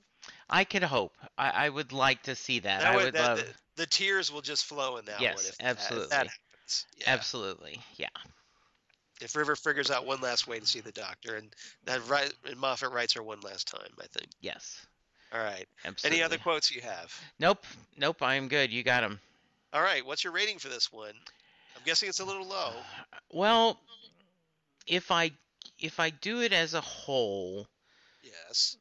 I could hope. I, I would like to see that. that I would, would that, love. The, the tears will just flow in that yes, one. Yes, absolutely. That, if that happens. Yeah. Absolutely, yeah. If River figures out one last way to see the doctor, and that and Moffat writes her one last time, I think. Yes. All right. Absolutely. Any other quotes you have? Nope. Nope. I'm good. You got them. All right. What's your rating for this one? I'm guessing it's a little low. Well, if I if I do it as a whole, yes,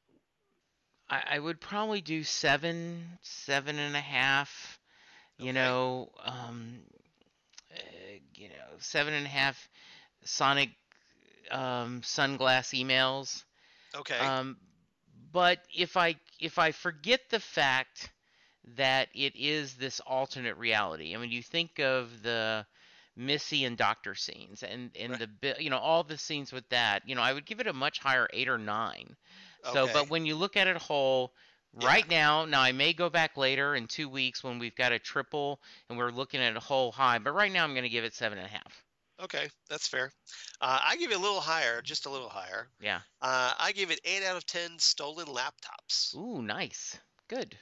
I, I would probably do seven, seven and a half. You okay. know, um, uh, you know, seven and a half Sonic um, sunglass emails. Okay. Um, But if I if I forget the fact that it is this alternate reality, I mean, you think of the Missy and Doctor scenes and, and right. the you know all the scenes with that, you know, I would give it a much higher eight or nine. Okay. So, but when you look at it whole, right yeah. now, now I may go back later in two weeks when we've got a triple and we're looking at a whole high. But right now, I'm going to give it seven and a half. Okay, that's fair. Uh, I give it a little higher, just a little higher. Yeah. Uh, I give it eight out of ten stolen laptops. Ooh, nice. Good.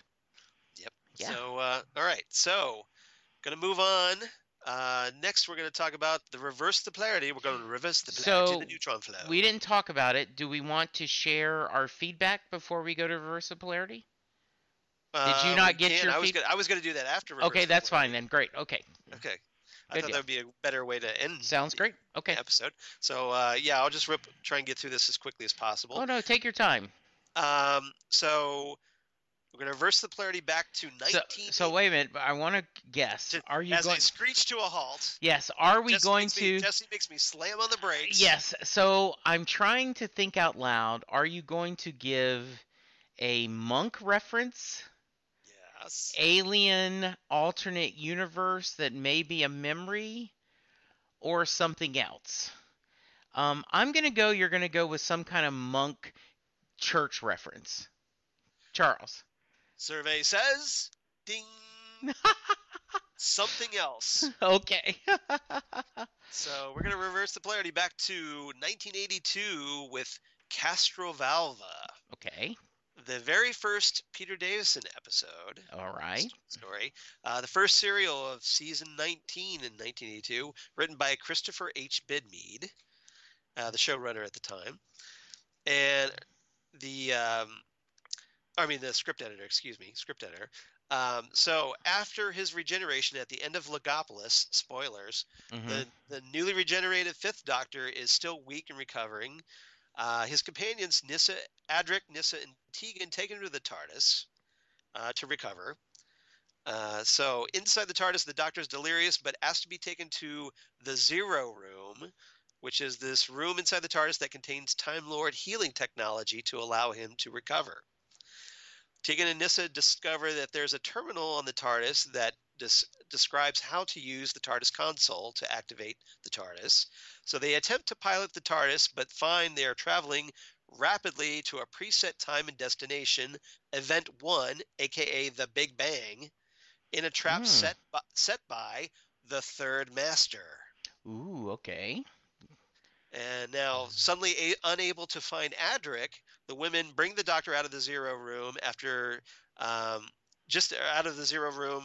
Yep. Yeah. So, uh, all right. So, gonna move on. Uh, next, we're gonna talk about the reverse the polarity. We're gonna reverse the polarity so, the neutron flow. We didn't talk about it. Do we want to share our feedback before we go to reverse the polarity? Uh, Did you not get can. your? I was, gonna, I was gonna do that after. Reverse okay, that's polarity. fine then. Great. Okay. Okay. I Good thought deal. that would be a better way to end. Sounds the great. Okay. Episode. So uh, yeah, I'll just rip, try and get through this as quickly as possible. Oh no, take your time. Um, so we're gonna reverse the polarity back to nineteen. So, so wait a minute. I want to guess. To, are you as going I screech to a halt? Yes. Are we Jesse going to? Me, Jesse makes me slam on the brakes. Yes. So I'm trying to think out loud. Are you going to give a monk reference? Alien alternate universe that may be a memory or something else. Um, I'm going to go, you're going to go with some kind of monk church reference. Charles. Survey says, ding. Something else. Okay. So we're going to reverse the polarity back to nineteen eighty-two with Castrovalva. Okay. The very first Peter Davison episode. All right. Story. Uh, the first serial of season nineteen in nineteen eighty-two, written by Christopher H. Bidmead, uh, the showrunner at the time. And the, um, I mean, the script editor, excuse me, script editor. Um, so after his regeneration at the end of Legopolis, spoilers, mm-hmm. the, the newly regenerated fifth Doctor is still weak and recovering. Uh, his companions, Nissa, Adric, Nissa, and Tegan, take him to the TARDIS uh, to recover. Uh, so inside the TARDIS, the Doctor is delirious, but asked to be taken to the Zero Room, which is this room inside the TARDIS that contains Time Lord healing technology to allow him to recover. Tegan and Nissa discover that there's a terminal on the TARDIS that des- describes how to use the TARDIS console to activate the TARDIS. So they attempt to pilot the TARDIS, but find they are traveling rapidly to a preset time and destination, Event One, aka the Big Bang, in a trap mm. set by, set by the Third Master. Ooh, okay. And now, suddenly a- unable to find Adric, the women bring the doctor out of the Zero Room after um, just out of the Zero Room,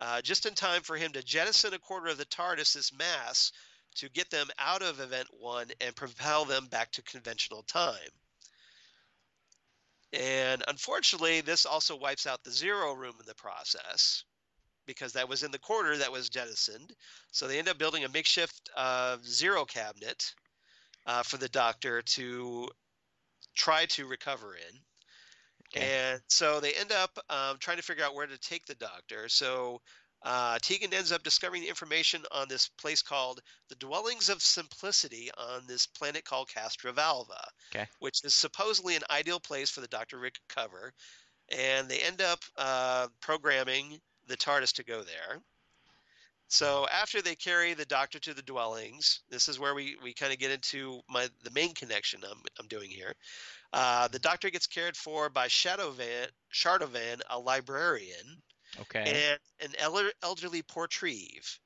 uh, just in time for him to jettison a quarter of the TARDIS's mass to get them out of Event One and propel them back to conventional time. And unfortunately, this also wipes out the Zero Room in the process, because that was in the quarter that was jettisoned. So they end up building a makeshift uh, Zero cabinet uh, for the doctor to try to recover in. Okay. And so they end up um, trying to figure out where to take the doctor. So uh, Tegan ends up discovering the information on this place called the Dwellings of Simplicity on this planet called Castrovalva, okay, which is supposedly an ideal place for the doctor to recover. And they end up uh, programming the TARDIS to go there. So after they carry the doctor to the dwellings, this is where we, we kind of get into my the main connection I'm I'm doing here. Uh, the doctor gets cared for by Shadowvan, Shardovan, a librarian, okay, and an el- elderly Portreve.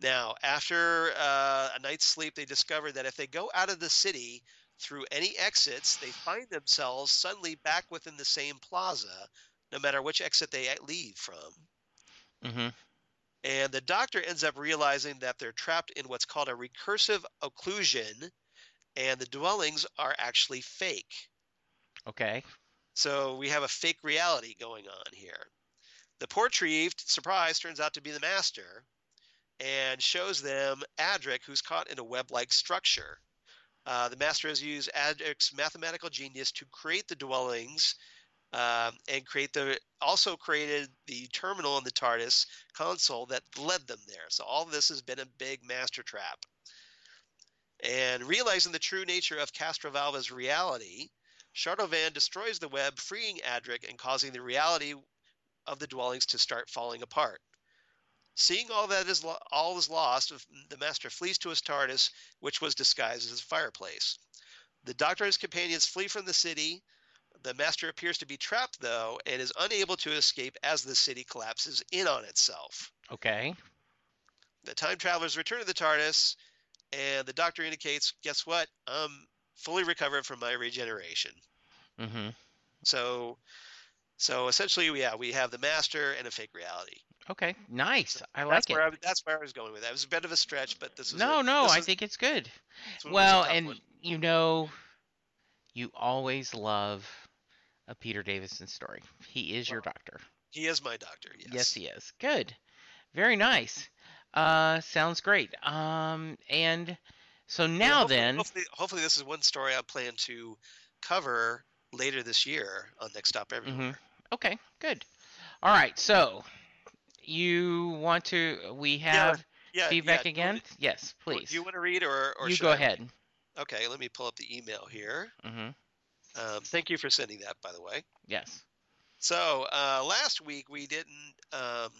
Now, after uh, a night's sleep, they discover that if they go out of the city through any exits, they find themselves suddenly back within the same plaza, no matter which exit they leave from. Mm-hmm. And the doctor ends up realizing that they're trapped in what's called a recursive occlusion, and the dwellings are actually fake. Okay. So we have a fake reality going on here. The Portreve, surprise, turns out to be the master, and shows them Adric, who's caught in a web-like structure. Uh, the master has used Adric's mathematical genius to create the dwellings, um, and create the also created the terminal in the TARDIS console that led them there. So all of this has been a big master trap. And realizing the true nature of Castrovalva's reality, Shardovan destroys the web, freeing Adric and causing the reality of the dwellings to start falling apart. Seeing all that is lo- all is lost, the master flees to his TARDIS, which was disguised as a fireplace. The doctor and his companions flee from the city. The master appears to be trapped, though, and is unable to escape as the city collapses in on itself. Okay. The time travelers return to the TARDIS, and the doctor indicates, guess what? I'm fully recovered from my regeneration. Mm-hmm. So, so essentially, yeah, we have the master and a fake reality. Okay, nice. So I like it. I, that's where I was going with that. It was a bit of a stretch, but this was No, a, no, I was, think it's good. Well, and, one. you know... You always love a Peter Davison story. He is well, your doctor. He is my doctor, yes. Yes, he is. Good. Very nice. Uh, sounds great. Um, and so now yeah, hopefully, then... Hopefully, hopefully this is one story I plan to cover later this year on Next Stop Everywhere. Mm-hmm. Okay, good. All right, so you want to... We have yeah, yeah, feedback yeah, again? To, yes, please. Do you want to read or, or you should You go I? ahead. Okay, let me pull up the email here. Mm-hmm. Um, thank you for sending that, by the way. Yes. So uh, last week we didn't um,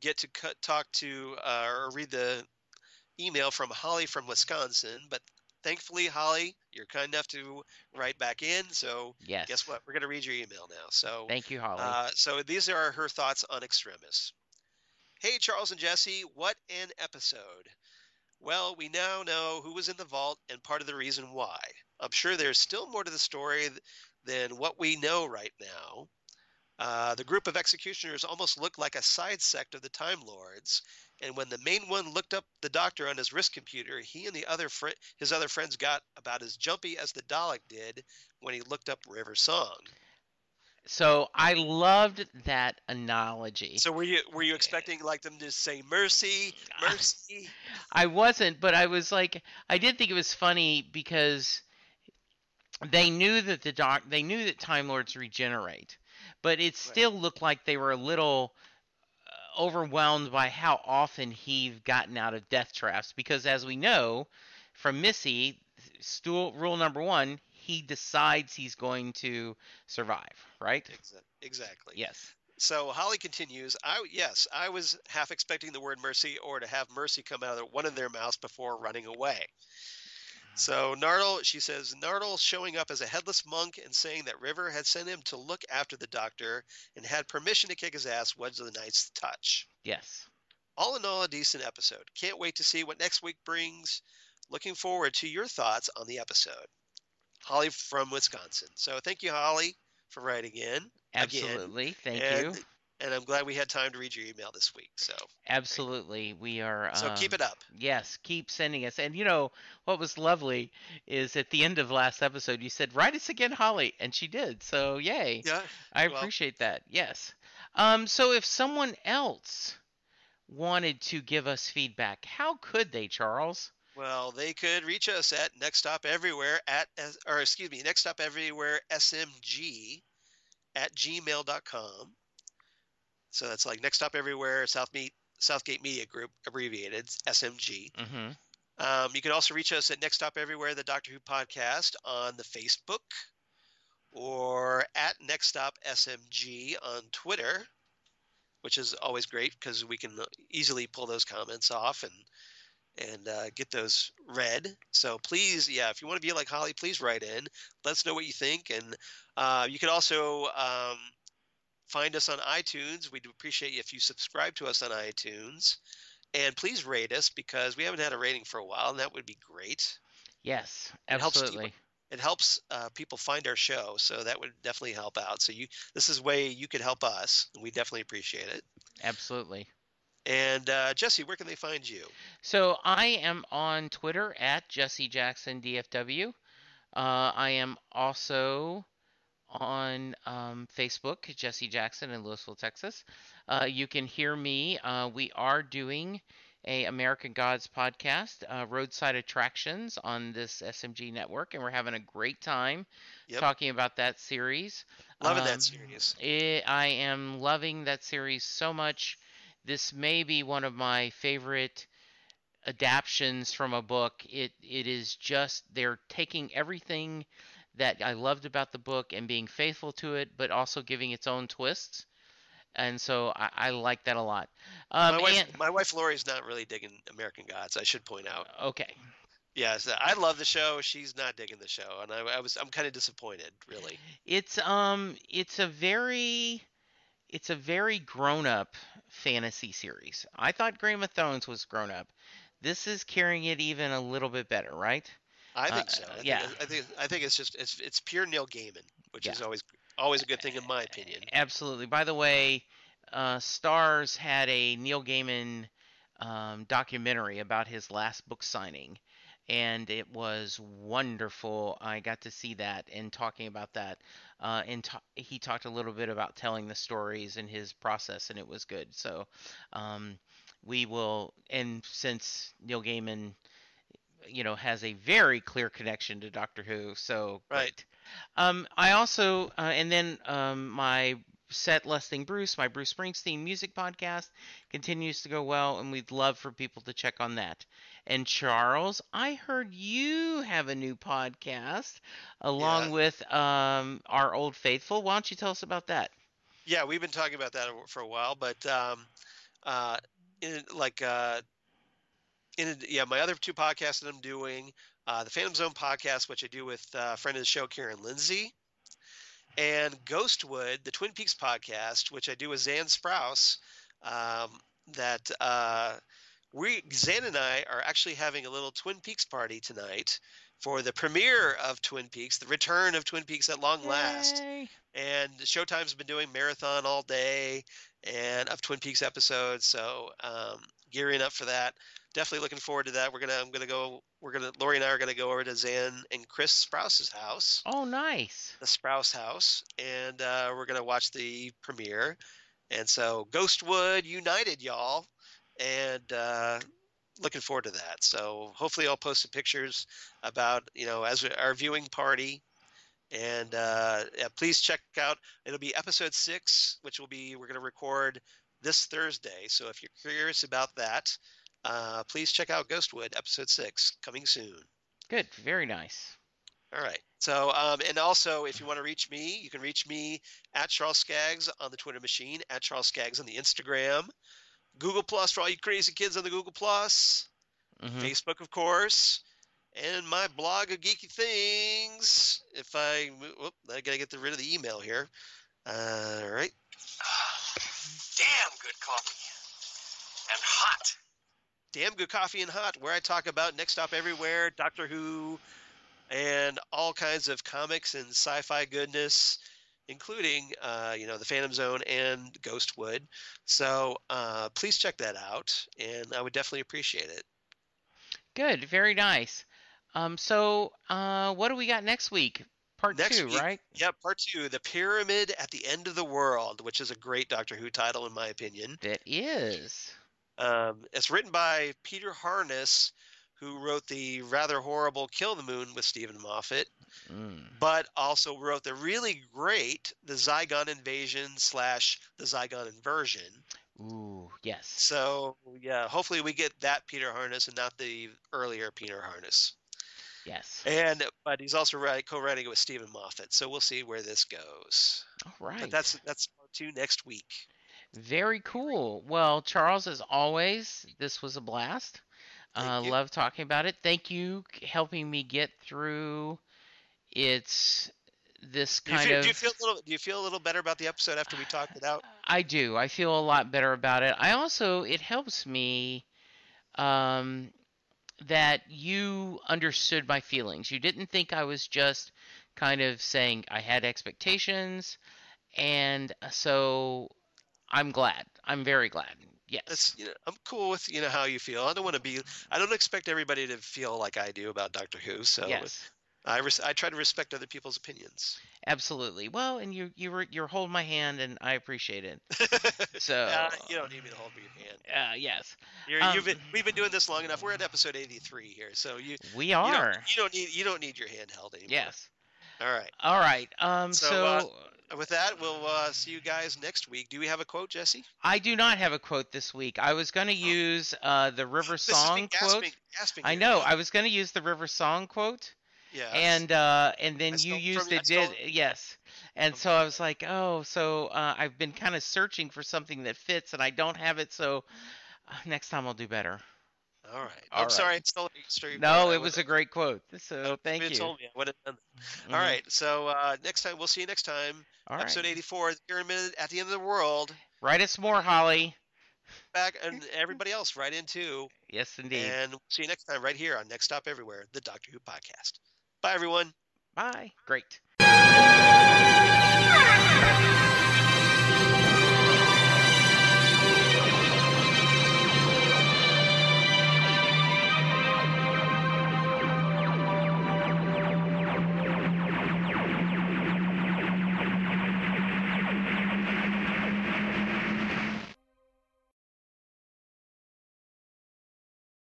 get to cut, talk to uh, or read the email from Holly from Wisconsin, but thankfully, Holly, you're kind enough to write back in. So yes. Guess what? We're going to read your email now. So thank you, Holly. Uh, so these are her thoughts on Extremis. Hey, Charles and Jesse, what an episode. Well, we now know who was in the vault and part of the reason why. I'm sure there's still more to the story th- than what we know right now. Uh, the group of executioners almost looked like a side sect of the Time Lords, and when the main one looked up the doctor on his wrist computer, he and the other fr- his other friends got about as jumpy as the Dalek did when he looked up River Song. So I loved that analogy. So were you were you expecting like them to say mercy, mercy? I wasn't, but I was like, I did think it was funny because they knew that the doc, they knew that Time Lords regenerate, but it still right. looked like they were a little overwhelmed by how often he'd gotten out of death traps because, as we know from Missy, stool, rule number one. he decides he's going to survive, right? Exactly. Yes. So Holly continues, I, yes, I was half expecting the word mercy or to have mercy come out of one of their mouths before running away. So Nardole, she says, Nardole showing up as a headless monk and saying that River had sent him to look after the doctor and had permission to kick his ass was the nice touch. Yes. All in all, a decent episode. Can't wait to see what next week brings. Looking forward to your thoughts on the episode. Holly from Wisconsin. So thank you, Holly, for writing in. Absolutely. Again. Thank and, you. And I'm glad we had time to read your email this week. So absolutely. We are. So um, keep it up. Yes. Keep sending us. And, you know, what was lovely is at the end of last episode, you said, write us again, Holly. And she did. So yay. Yeah. I well, appreciate that. Yes. Um, so if someone else wanted to give us feedback, how could they, Charles? Well, they could reach us at Next Stop Everywhere at, or excuse me, Next Stop Everywhere S M G at gmail dot com. So that's like Next Stop Everywhere, South Me- Southgate Media Group, abbreviated S M G. Mm-hmm. Um, you can also reach us at Next Stop Everywhere, the Doctor Who podcast on the Facebook, or at Next Stop S M G on Twitter, which is always great because we can easily pull those comments off and and uh, get those read. So please, yeah, if you want to be like Holly, please write in. Let us know what you think. And uh, you can also um, find us on iTunes. We'd appreciate if you subscribe to us on iTunes. And please rate us because we haven't had a rating for a while, and that would be great. Yes, absolutely. It helps, it helps uh, people find our show, so that would definitely help out. So you, this is a way you could help us, and we definitely appreciate it. Absolutely. And uh, Jesse, where can they find you? So I am on Twitter at Jesse Jackson D F W. Uh, I am also on um, Facebook, Jesse Jackson in Louisville, Texas. Uh, you can hear me. Uh, we are doing a American Gods podcast, uh, Roadside Attractions on this S M G network, and we're having a great time yep. talking about that series. Loving um, that series. It, I am loving that series so much. This may be one of my favorite adaptions from a book. It it is just they're taking everything that I loved about the book and being faithful to it, but also giving its own twists. And so I, I like that a lot. Um, my, wife, and, my wife Lori's not really digging American Gods, I should point out. Okay. Yes, I love the show. She's not digging the show, and I, I was I'm kind of disappointed, really. It's um it's a very It's a very grown-up fantasy series. I thought Game of Thrones was grown-up. This is carrying it even a little bit better, right? I think uh, so. I yeah, think, I think I think it's just it's it's pure Neil Gaiman, which yeah. is always always a good thing in my opinion. Absolutely. By the way, uh, Stars had a Neil Gaiman um, documentary about his last book signing. And it was wonderful. I got to see that and talking about that. Uh, and t- he talked a little bit about telling the stories and his process, and it was good. So um, we will – and since Neil Gaiman, you know, has a very clear connection to Doctor Who. So right. Um, I also uh, – and then um, my – Set Lusting Bruce, my Bruce Springsteen music podcast, continues to go well, and we'd love for people to check on that. And Charles, I heard you have a new podcast along yeah. with um, our old faithful. Why don't you tell us about that? Yeah, we've been talking about that for a while, but um, uh, in, like, uh, in yeah, my other two podcasts that I'm doing, uh, the Phantom Zone podcast, which I do with uh, a friend of the show, Karen Lindsay. And Ghostwood, the Twin Peaks podcast, which I do with Zan Sprouse, um, that uh, we Zan and I are actually having a little Twin Peaks party tonight for the premiere of Twin Peaks, the return of Twin Peaks at long last. Yay. And Showtime's been doing marathon all day and of Twin Peaks episodes, so um, gearing up for that. Definitely looking forward to that. We're gonna, I'm gonna go. We're gonna, Lori and I are gonna go over to Zan and Chris Sprouse's house. Oh, nice. The Sprouse house, and uh, we're gonna watch the premiere. And so, Ghostwood United, y'all, and uh, looking forward to that. So, hopefully, I'll post some pictures about you know as our viewing party. And uh, yeah, please check out. It'll be episode six, which will be we're gonna record this Thursday. So, if you're curious about that. Uh, please check out Ghostwood, episode six, coming soon. Good. Very nice. All right. So, um, and also, if you want to reach me, you can reach me at Charles Skaggs on the Twitter machine, at Charles Skaggs on the Instagram, Google Plus for all you crazy kids on the Google Plus, mm-hmm. Facebook, of course, and my blog of geeky things. If I, whoop, I gotta get rid of the email here. Uh, all right. Damn good coffee and hot. Damn good coffee and hot, where I talk about Next Stop Everywhere, Doctor Who, and all kinds of comics and sci-fi goodness, including, uh, you know, the Phantom Zone and Ghostwood. So uh, please check that out, and I would definitely appreciate it. Good, very nice. Um, so uh, what do we got next week? Part next two, week, right? Yeah, part two, The Pyramid at the End of the World, which is a great Doctor Who title, in my opinion. It is. Um, it's written by Peter Harness, who wrote the rather horrible Kill the Moon with Steven Moffat, mm. but also wrote the really great The Zygon Invasion slash The Zygon Inversion. Ooh, yes. So, yeah, hopefully we get that Peter Harness and not the earlier Peter Harness. Yes. And but he's also write, co-writing it with Steven Moffat, so we'll see where this goes. All right. But that's, that's part two next week. Very cool. Well, Charles, as always, this was a blast. Uh, love talking about it. Thank you helping me get through. It's this kind do you feel, of. Do you feel a little? Do you feel a little better about the episode after we talked it out? I do. I feel a lot better about it. I also it helps me um, that you understood my feelings. You didn't think I was just kind of saying I had expectations, and so I'm glad. I'm very glad. Yes, That's, you know, I'm cool with you know how you feel. I don't want to be. I don't expect everybody to feel like I do about Doctor Who. So yes. I res, I try to respect other people's opinions. Absolutely. Well, and you you were you're holding my hand, and I appreciate it. So uh, you don't need me to hold your hand. Uh, yes. You're, um, you've been, we've been doing this long enough. We're at episode eighty-three here, so you we are. You don't, you don't need you don't need your hand held anymore. Yes. All right. All right. Um. So. so uh, With that, we'll uh, see you guys next week. Do we have a quote, Jesse? I do not have a quote this week. I was going to use uh, the River Song gasping, quote. Gasping I know. Now. I was going to use the River Song quote. Yeah. And uh, and then you used it. Did yes. And okay. So I was like, oh, so uh, I've been kind of searching for something that fits, and I don't have it. So uh, next time I'll do better. All right. All I'm right. sorry. I stole your no, it was a great quote. So thank you. You told me. I would have done that. Mm-hmm. All right. So uh, next time, we'll see you next time. All Episode right. eighty-four, The Pyramid at the End of the World. Write us more, Holly. Back and everybody else right in too. Yes, indeed. And we'll see you next time right here on Next Stop Everywhere, the Doctor Who podcast. Bye, everyone. Bye. Great.